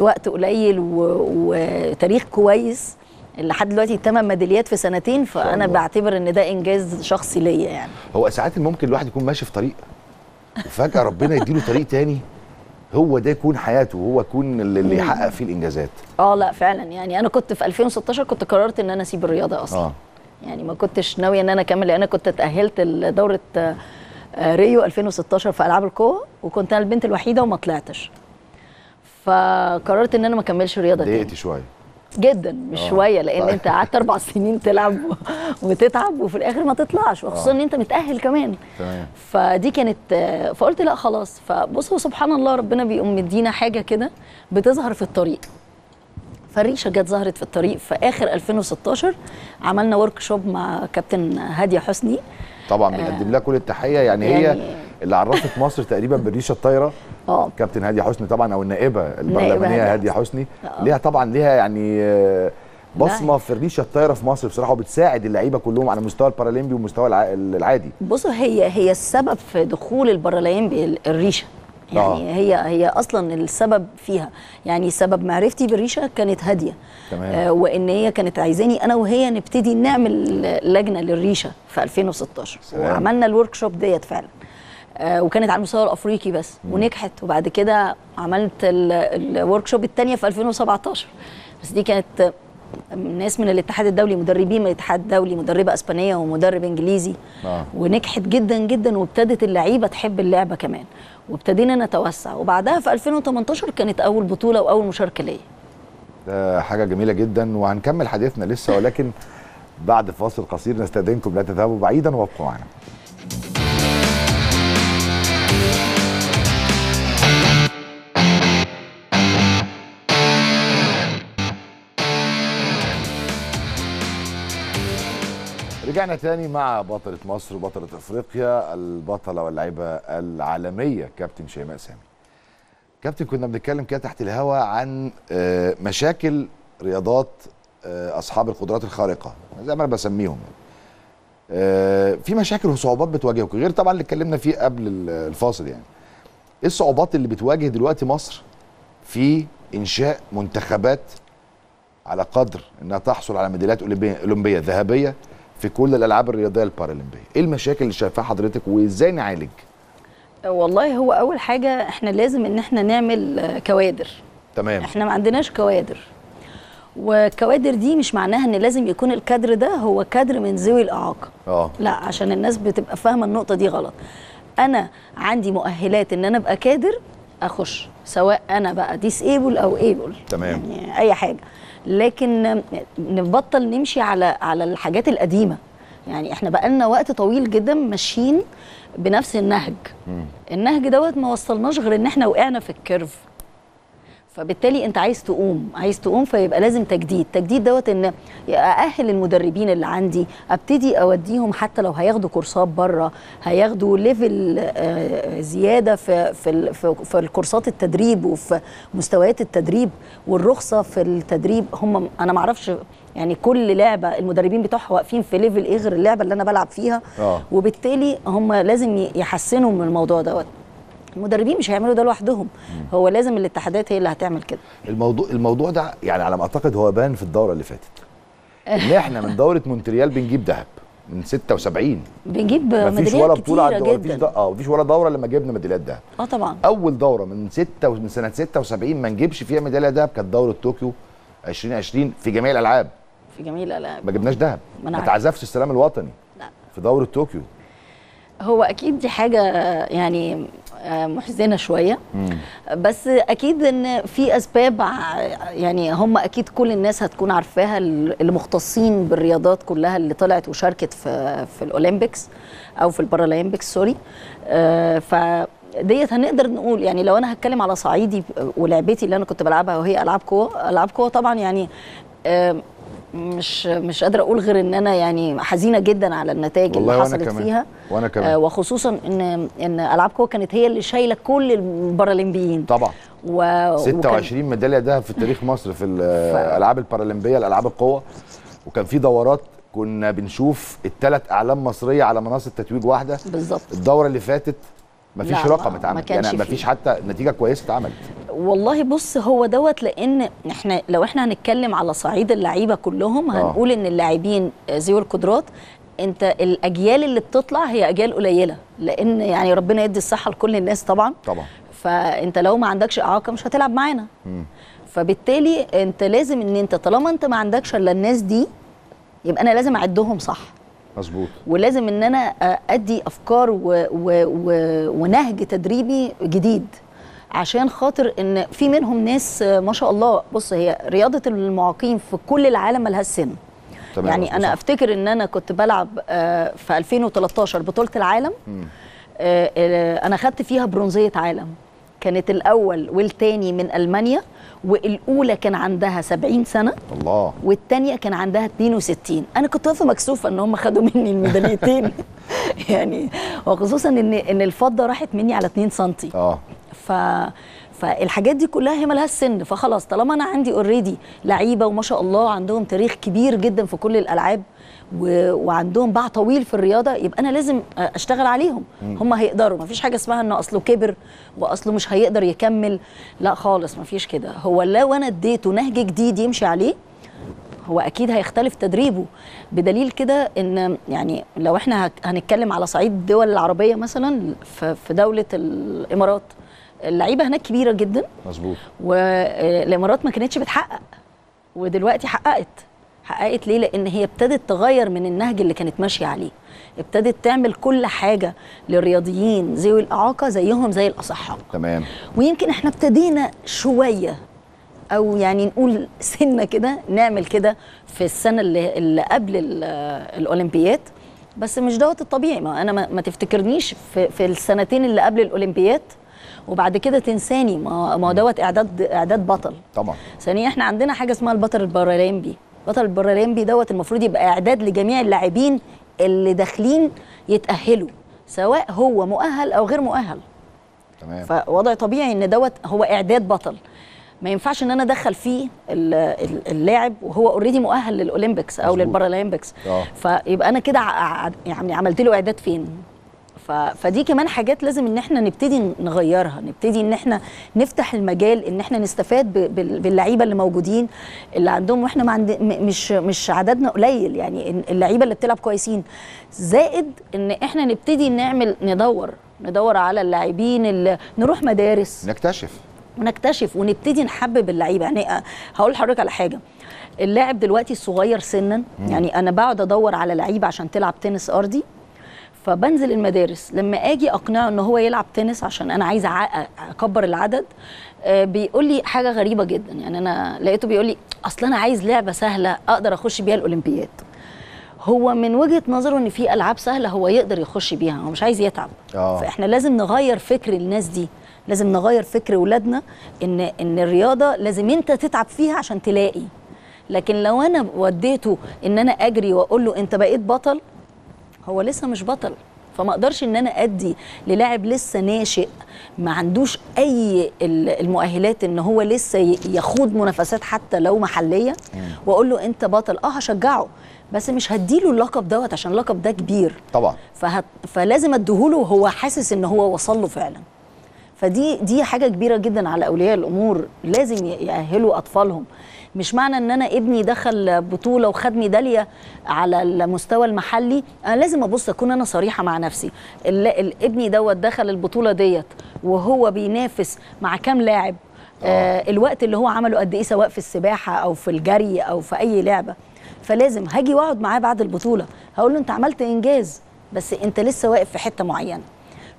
وقت قليل وتاريخ كويس، لحد دلوقتي 8 ميداليات في سنتين، فانا بعتبر ان ده انجاز شخصي ليا يعني. هو ساعات ممكن الواحد يكون ماشي في طريق وفجاه ربنا يديله طريق تاني، هو ده يكون حياته وهو يكون اللي يحقق فيه الانجازات. لا فعلا يعني انا كنت في 2016 كنت قررت ان انا اسيب الرياضه اصلا. يعني ما كنتش ناويه ان انا اكمل، لان انا كنت اتاهلت لدوره ريو 2016 في العاب القوه، وكنت انا البنت الوحيده وما طلعتش، فقررت ان انا ما اكملش رياضه تاني. ضايقتي شويه جدا، مش شويه، لان انت قعدت 4 سنين تلعب وتتعب وفي الاخر ما تطلعش، وخصوصا ان انت متاهل كمان. فدي كانت، فقلت لا خلاص. فبصوا سبحان الله، ربنا بيقوم مدينا حاجه كده بتظهر في الطريق. فريشه جت ظهرت في الطريق في اخر 2016، عملنا ورك شوب مع كابتن هادية حسني، طبعا بنقدم لها كل التحيه. يعني هي اللي عرفت مصر تقريبا بالريشه الطايره، كابتن هادية حسني طبعا، او النائبه البرلمانيه هادية حسني، ليها طبعا يعني بصمه في الريشه الطايره في مصر بصراحه، وبتساعد اللعيبه كلهم على مستوى البارالمبي ومستوى العادي. بصوا هي السبب في دخول البارالمبي الريشه، يعني هي اصلا السبب فيها، يعني سبب معرفتي بالريشه كانت هاديه، وان هي كانت عايزاني انا وهي نبتدي نعمل لجنه للريشه في 2016. وعملنا الورك شوب ديت فعلا، وكانت على المستوى الافريقي بس، ونجحت. وبعد كده عملت الورك شوب الثانيه في 2017، بس دي كانت ناس من الاتحاد الدولي، مدربين من الاتحاد الدولي، مدربه اسبانيه ومدرب انجليزي، ونجحت جدا جدا، وابتدت اللعيبه تحب اللعبه كمان، وابتدينا نتوسع. وبعدها في 2018 كانت اول بطوله واول مشاركه ليا. ده حاجه جميله جدا، وهنكمل حديثنا لسه، ولكن بعد فاصل قصير نستأذنكم، لا تذهبوا بعيدا وابقوا معنا. رجعنا تاني مع بطلة مصر وبطلة افريقيا، البطلة واللاعبة العالمية كابتن شيماء سامي. كابتن، كنا بنتكلم كده تحت الهوا عن مشاكل رياضات اصحاب القدرات الخارقة زي ما انا بسميهم، في مشاكل وصعوبات بتواجهكم غير طبعا اللي اتكلمنا فيه قبل الفاصل. يعني ايه الصعوبات اللي بتواجه دلوقتي مصر في انشاء منتخبات على قدر انها تحصل على ميداليات اولمبية ذهبية في كل الالعاب الرياضيه البارالمبيه؟ ايه المشاكل اللي شايفاها حضرتك وازاي نعالج؟ والله هو اول حاجه احنا لازم ان احنا نعمل كوادر. تمام. احنا ما عندناش كوادر، والكوادر دي مش معناها ان لازم يكون الكادر ده هو كادر من ذوي الاعاقه. لا، عشان الناس بتبقى فاهمه النقطه دي غلط. انا عندي مؤهلات ان انا ابقى كادر اخش، سواء انا بقى ديسيبل او ايبل. تمام. يعني اي حاجه، لكن نبطل نمشي على الحاجات القديمه. يعني احنا بقالنا وقت طويل جدا ماشيين بنفس النهج. النهج دوت ما وصلناش غير ان احنا وقعنا في الكيرف، فبالتالي انت عايز تقوم فيبقى لازم تجديد. التجديد دوت ان ااهل المدربين اللي عندي، ابتدي اوديهم حتى لو هياخدوا كورسات بره، هياخدوا ليفل زياده في الكورسات التدريب وفي مستويات التدريب والرخصه في التدريب. هم انا ما اعرفش يعني كل لعبه المدربين بتوعها واقفين في ليفل ايه غير اللعبه اللي انا بلعب فيها، وبالتالي هم لازم يحسنوا من الموضوع دوت. المدربين مش هيعملوا ده لوحدهم، هو لازم الاتحادات هي اللي هتعمل كده. الموضوع ده يعني على ما اعتقد هو بان في الدوره اللي فاتت، ان احنا من دوره مونتريال بنجيب ذهب من 76، بنجيب ميداليات كتير جدا، مفيش ولا بطوله مفيش ولا دوره لما جبنا ميداليات ذهب. طبعا اول دوره من سنه 76 ما نجيبش فيها ميداليه ذهب كانت دوره طوكيو 2020 في جميع الالعاب. ما جبناش ذهب، ما تعزفش السلام الوطني. لا، في دوره طوكيو. هو اكيد دي حاجه يعني محزنه شويه، بس اكيد ان في اسباب، يعني هم اكيد كل الناس هتكون عارفاها، المختصين بالرياضات كلها اللي طلعت وشاركت في الاولمبيكس او في البارالمبيكس، سوري. فديت هنقدر نقول، يعني لو انا هتكلم على صعيدي ولعبتي اللي انا كنت بلعبها وهي العاب قوه طبعا، يعني مش قادره اقول غير ان انا يعني حزينه جدا على النتائج اللي حصلت فيها، وانا كمان. وخصوصا ان العاب قوه كانت هي اللي شايله كل البارالمبيين طبعا، 26 ميداليه ذهب في تاريخ مصر في الالعاب البارالمبيه، الالعاب القوه. وكان في دورات كنا بنشوف 3 اعلام مصريه على منصه تتويج واحده بالظبط. الدوره اللي فاتت مفيش رقم اتعمل، يعني مفيش حتى نتيجه كويسه اتعملت. والله بص هو دوت، لان احنا لو احنا هنتكلم على صعيد اللعيبه كلهم هنقول ان اللاعبين ذوي القدرات، انت الاجيال اللي بتطلع هي اجيال قليله، لان يعني ربنا يدي الصحه لكل الناس طبعا طبعا، فانت لو ما عندكش اعاقه مش هتلعب معانا، فبالتالي انت لازم ان انت طالما انت ما عندكش الا الناس دي يبقى انا لازم اعدهم صح. مظبوط. ولازم ان انا ادي افكار ونهج تدريبي جديد، عشان خاطر ان في منهم ناس ما شاء الله. بص هي رياضه المعاقين في كل العالم ملهاش سن. تمام. يعني انا افتكر ان انا كنت بلعب في 2013 بطوله العالم، انا خدت فيها برونزيه عالم، كانت الاول والثاني من المانيا، والاولى كان عندها 70 سنه الله، والثانيه كان عندها 62. انا كنت واقفه مكسوفه ان هم خدوا مني الميداليتين يعني، وخصوصا ان الفضه راحت مني على 2 سم. فالحاجات دي كلها هي مالهاش سن، فخلاص طالما انا عندي اوريدي لعيبه وما شاء الله عندهم تاريخ كبير جدا في كل الالعاب وعندهم باع طويل في الرياضه، يبقى انا لازم اشتغل عليهم. هم هيقدروا، مفيش حاجه اسمها انه اصله كبر واصله مش هيقدر يكمل، لا خالص مفيش كده. هو لو انا اديته نهج جديد يمشي عليه هو اكيد هيختلف تدريبه. بدليل كده ان يعني لو احنا هنتكلم على صعيد الدول العربيه مثلا، في دوله الامارات اللعيبه هناك كبيره جدا. مظبوط. والامارات ما كانتش بتحقق ودلوقتي حققت ليه؟ لان هي ابتدت تغير من النهج اللي كانت ماشيه عليه، ابتدت تعمل كل حاجه للرياضيين ذوي الاعاقه زيهم زي الاصحاء. تمام. ويمكن احنا ابتدينا شويه، او يعني نقول سنه كده، نعمل كده في السنه اللي قبل الاولمبياد، بس مش دوت الطبيعي. ما انا ما تفتكرنيش في السنتين اللي قبل الاولمبياد وبعد كده تنساني، ما دوت اعداد بطل. طبعا. ثانيا احنا عندنا حاجه اسمها البطل البارالمبي. البطل البارالمبي دوت المفروض يبقى اعداد لجميع اللاعبين اللي داخلين يتاهلوا، سواء هو مؤهل او غير مؤهل. تمام. فوضع طبيعي ان دوت هو اعداد بطل، ما ينفعش ان انا ادخل فيه اللاعب وهو اوريدي مؤهل للاولمبيكس او للبارالمبيكس، فيبقى انا كده يعني عملت له اعداد فين؟ فدي كمان حاجات لازم ان احنا نبتدي نغيرها، نبتدي ان احنا نفتح المجال ان احنا نستفاد باللعيبه اللي موجودين اللي عندهم، واحنا ما عند مش عددنا قليل، يعني اللعيبه اللي بتلعب كويسين، زائد ان احنا نبتدي نعمل ندور على اللاعبين اللي نروح مدارس نكتشف ونبتدي نحبب اللعيبه. يعني هقول لحضرتك على حاجه، اللاعب دلوقتي الصغير سنا، يعني انا بقعد ادور على لعيبه عشان تلعب تنس ارضي، فبنزل المدارس، لما اجي اقنعه ان هو يلعب تنس عشان انا عايزه اكبر العدد، بيقول لي حاجه غريبه جدا. يعني انا لقيته بيقول لي اصل انا عايز لعبه سهله اقدر اخش بيها الاولمبياد. هو من وجهه نظره ان في العاب سهله هو يقدر يخش بيها، هو مش عايز يتعب. فاحنا لازم نغير فكر الناس دي، لازم نغير فكر اولادنا ان الرياضه لازم انت تتعب فيها عشان تلاقي. لكن لو انا وديته ان انا اجري واقول له انت بقيت بطل، هو لسه مش بطل، فما اقدرش ان انا ادي للاعب لسه ناشئ ما عندوش اي المؤهلات ان هو لسه يخوض منافسات حتى لو محليه، واقول له انت بطل. هشجعه، بس مش هديله اللقب دوت عشان اللقب ده كبير طبعا، فلازم اديهوله وهو حاسس ان هو وصل له فعلا. فدي حاجه كبيره جدا على اولياء الامور، لازم يأهلوا اطفالهم. مش معنى ان انا ابني دخل بطوله وخد ميداليه على المستوى المحلي، انا لازم اكون انا صريحه مع نفسي. ابني دوت دخل البطوله ديت وهو بينافس مع كام لاعب، الوقت اللي هو عمله قد ايه، سواء في السباحه او في الجري او في اي لعبه. فلازم هاجي واقعد معاه بعد البطوله، هقول له انت عملت انجاز، بس انت لسه واقف في حته معينه.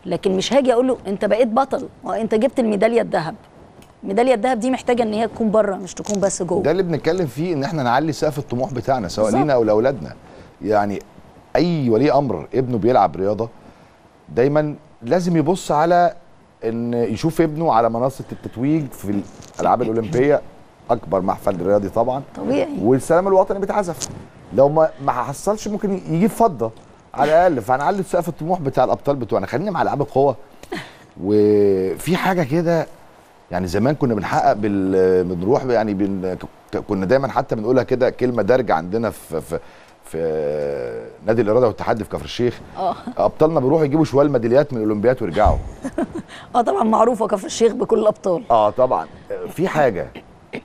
لكن مش هاجي اقول له انت بقيت بطل وانت جبت الميداليه الذهب. ميداليه الذهب دي محتاجه ان هي تكون بره، مش تكون بس جوه. ده اللي بنتكلم فيه، ان احنا نعلي سقف الطموح بتاعنا، سواء لينا او لاولادنا. يعني اي ولي امر ابنه بيلعب رياضه دايما لازم يبص على ان يشوف ابنه على منصه التتويج في الالعاب الاولمبيه، اكبر محفل رياضي طبعا طبيعي، والسلام الوطني بيتعزف. لو ما حصلش ممكن يجيب فضه على الاقل. فهنعلي سقف الطموح بتاع الابطال بتوعنا. خلينا مع العاب القوه. وفي حاجه كده يعني زمان كنا بنحقق بنروح، يعني كنا دايما حتى بنقولها كده كلمه دارجه عندنا في في نادي الاراده والتحدي في كفر الشيخ. ابطالنا بيروحوا يجيبوا شويه ميداليات من الاولمبيات ويرجعوا. طبعا معروفه كفر الشيخ بكل الابطال. طبعا في حاجه،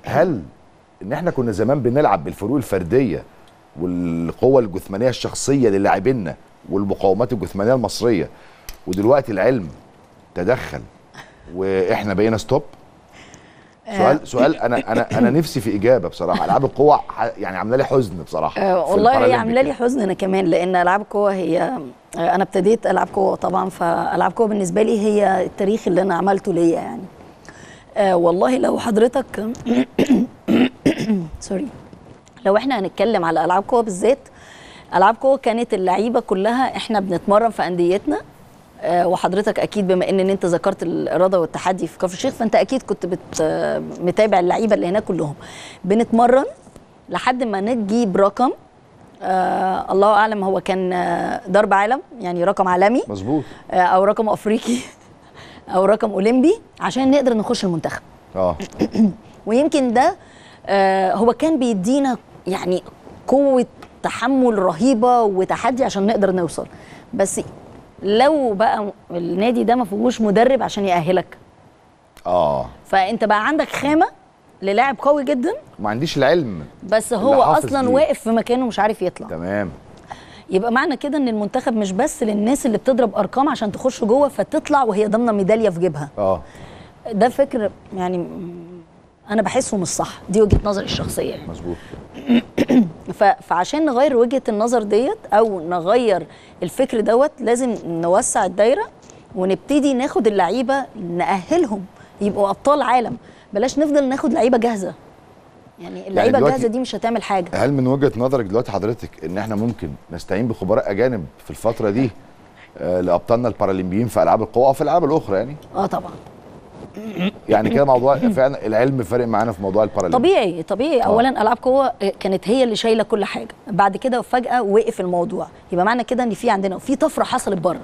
هل ان احنا كنا زمان بنلعب بالفروق الفرديه والقوه الجسمانيه الشخصيه للاعبينا والمقاومات الجسمانيه المصريه، ودلوقتي العلم تدخل واحنا بقينا ستوب؟ سؤال انا نفسي في اجابه بصراحه. العاب القوى يعني عامله لي حزن بصراحه. والله هي عامله لي حزن انا كمان، لان العاب القوى هي، انا ابتديت العاب قوى طبعا، فالعاب قوى بالنسبه لي هي التاريخ اللي انا عملته ليا يعني. والله لو حضرتك سوري، لو احنا هنتكلم على العاب قوى بالذات، العاب قوى كانت اللعيبه كلها احنا بنتمرن في انديتنا. وحضرتك اكيد بما ان انت ذكرت الاراده والتحدي في كفر الشيخ، فانت اكيد كنت متابع اللعيبه اللي هناك كلهم. بنتمرن لحد ما نجيب رقم، الله اعلم هو كان ضرب عالم يعني، رقم عالمي مظبوط، او رقم افريقي او رقم اولمبي، عشان نقدر نخش المنتخب. ويمكن ده هو كان بيدينا يعني قوه تحمل رهيبه وتحدي عشان نقدر نوصل. بس لو بقى النادي ده ما فيهوش مدرب عشان يأهلك، فانت بقى عندك خامه للاعب قوي جدا، ما عنديش العلم، بس هو اصلا واقف في مكانه مش عارف يطلع. تمام، يبقى معنى كده ان المنتخب مش بس للناس اللي بتضرب ارقام عشان تخش جوه فتطلع وهي ضامنه ميداليه في جيبها. ده فكر يعني انا بحسه مش صح، دي وجهه نظري الشخصيه يعني. مظبوط. فعشان نغير وجهه النظر ديت او نغير الفكر دوت، لازم نوسع الدايره ونبتدي ناخد اللعيبه نأهلهم يبقوا ابطال عالم، بلاش نفضل ناخد لعيبه جاهزه. يعني اللعيبه الجاهزه دي مش هتعمل حاجه. هل من وجهه نظرك دلوقتي حضرتك ان احنا ممكن نستعين بخبراء اجانب في الفتره دي لابطالنا البارالمبيين في العاب القوى وفي الالعاب الاخرى يعني؟ طبعا. يعني كده موضوع فعلا العلم فارق معانا في موضوع البارالمبي. طبيعي طبيعي. اولا العاب قوه كانت هي اللي شايله كل حاجه، بعد كده فجاه وقف الموضوع، يبقى معنى كده ان في عندنا في طفره حصلت بره.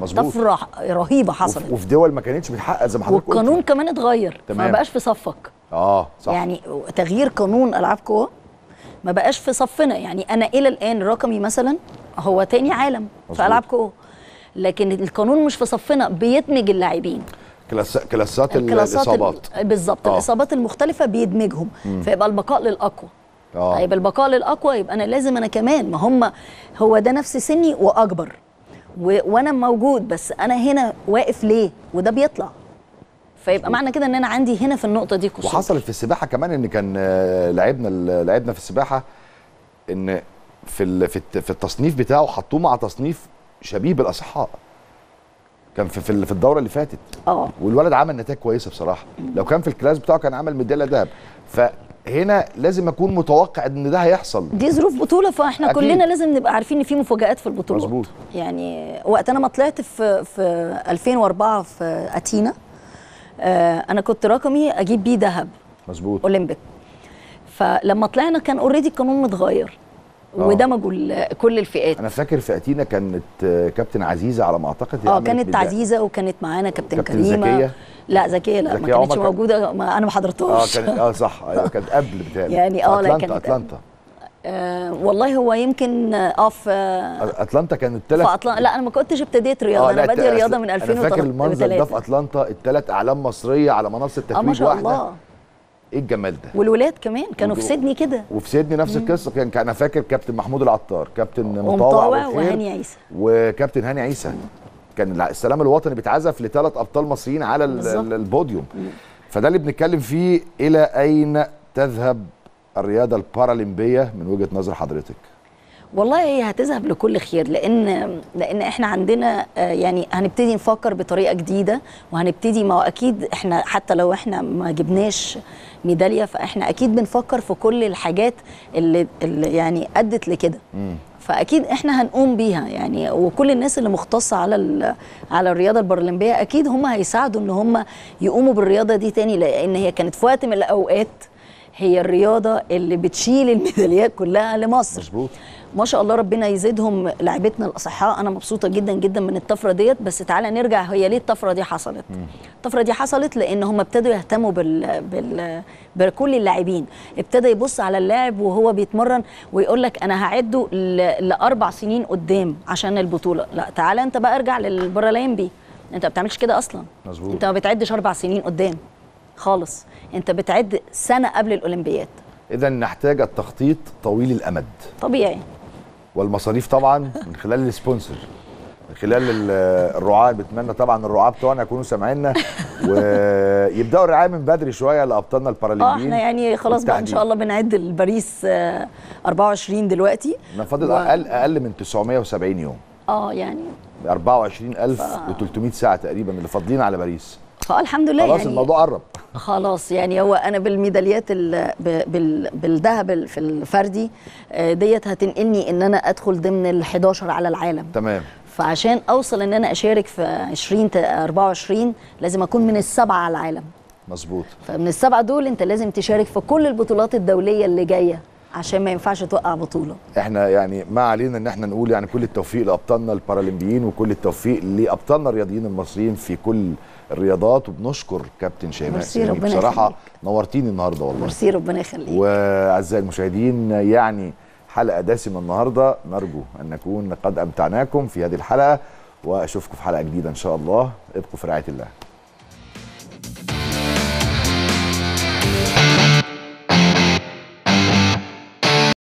مظبوط، طفره رهيبه حصلت، وفي دول ما كانتش بتحقق زي ما حضرتك قلت، والقانون كمان اتغير. تمام. ما بقاش في صفك. صح، يعني تغيير قانون العاب قوه ما بقاش في صفنا. يعني انا الى الان رقمي مثلا هو تاني عالم في العاب قوه، لكن القانون مش في صفنا، بيدمج اللاعبين، كلاسات الاصابات بالظبط. الاصابات المختلفه بيدمجهم، فيبقى البقاء للاقوى. هيبقى البقاء للاقوى، يبقى انا لازم انا كمان، ما هم هو ده نفس سني واكبر وانا موجود، بس انا هنا واقف ليه؟ وده بيطلع، فيبقى معنى كده ان انا عندي هنا في النقطه دي قصور. وحصلت في السباحه كمان، ان كان لعبنا في السباحه ان في التصنيف بتاعه حطوه مع تصنيف شبيه بالاصحاء، كان في الدوره اللي فاتت. والولد عمل نتائج كويسه بصراحه، لو كان في الكلاس بتاعه كان عمل ميداليه ذهب. فهنا لازم اكون متوقع ان ده هيحصل، دي ظروف بطوله، فاحنا أكيد كلنا لازم نبقى عارفين ان في مفاجآت في البطولات. مظبوط. يعني وقت انا ما طلعت في 2004 في اتينا، انا كنت رقمي اجيب بيه ذهب. مظبوط. اولمبيك. فلما طلعنا كان اوريدي القانون متغير، ودمجوا كل الفئات. انا فاكر في اتينا كانت كابتن عزيزه على ما اعتقد. كانت عزيزه، وكانت معانا كابتن كريمه. زكيه؟ لا زكيه لا، ما كانتش موجوده، ما انا ما حضرتهاش. كانت صح، كانت قبل بتاعي يعني. لا كانت اتلانتا. والله هو يمكن في اتلانتا كانت لا انا ما كنتش ابتديت رياضه، انا بادئه رياضه من 2003. انا فاكر المنظر ده في اتلانتا، الثلاث اعلام مصريه على منصه تتويج واحده. ما شاء الله، ايه الجمال ده. والولاد كمان كانوا في سيدني كده، وفي سيدني نفس القصه. كان انا فاكر كابتن محمود العطار، كابتن مطاوع، وهاني عيسى، وكابتن هاني عيسى. كان السلام الوطني بيتعزف لثلاث ابطال مصريين على البوديوم. فده اللي بنتكلم فيه، الى اين تذهب الرياضه البارالمبيه من وجهه نظر حضرتك؟ والله هي هتذهب لكل خير، لان احنا عندنا يعني هنبتدي نفكر بطريقه جديده، وهنبتدي، ما هو اكيد احنا حتى لو احنا ما جبناش ميداليه فاحنا اكيد بنفكر في كل الحاجات اللي يعني ادت لكده، فاكيد احنا هنقوم بيها يعني. وكل الناس اللي مختصه على الرياضه البارالمبيه اكيد هم هيساعدوا ان هم يقوموا بالرياضه دي تاني، لان هي كانت في وقت من الاوقات هي الرياضه اللي بتشيل الميداليات كلها لمصر. مظبوط. ما شاء الله ربنا يزيدهم لاعبتنا الاصحاء. انا مبسوطه جدا جدا من الطفره ديت. بس تعالى نرجع، هي ليه الطفره دي حصلت؟ الطفره دي حصلت لان هم ابتدوا يهتموا بكل اللاعبين. ابتدى يبص على اللاعب وهو بيتمرن ويقول لك انا هعده لاربع سنين قدام عشان البطوله. لا تعالى انت بقى ارجع للبراليمبي، انت ما بتعملش كده اصلا. مزبوط. انت ما بتعدش 4 سنين قدام خالص، انت بتعد سنه قبل الاولمبياد. اذا نحتاج التخطيط طويل الامد طبيعي، والمصاريف طبعا من خلال السبونسر، من خلال الرعاه. بتمنى طبعا الرعاه بتوعنا يكونوا سامعيننا ويبداوا الرعايه من بدري شويه لابطالنا البارالمبيين. احنا يعني خلاص بقى ان شاء الله بنعد لباريس 24 دلوقتي، فاضل اقل من 970 يوم. يعني 24300 ساعه تقريبا اللي فاضلين على باريس. الحمد لله خلاص يعني الموضوع قرب خلاص. يعني هو انا بالميداليات بالذهب في الفردي ديت هتنقلني ان انا ادخل ضمن ال11 على العالم. تمام. فعشان اوصل ان انا اشارك في 2024 لازم اكون من ال7 على العالم. مظبوط. فمن ال7 دول انت لازم تشارك في كل البطولات الدوليه اللي جايه عشان ما ينفعش توقع بطوله. احنا يعني ما علينا ان احنا نقول يعني كل التوفيق لابطالنا البارالمبيين وكل التوفيق لابطالنا الرياضيين المصريين في كل الرياضات. وبنشكر كابتن شيماء سامي بصراحه يخليك. نورتيني النهارده والله. ميرسي ربنا يخليك. واعزائي المشاهدين يعني حلقه دسمه النهارده، نرجو ان نكون قد امتعناكم في هذه الحلقه واشوفكم في حلقه جديده ان شاء الله. ابقوا في رعايه الله.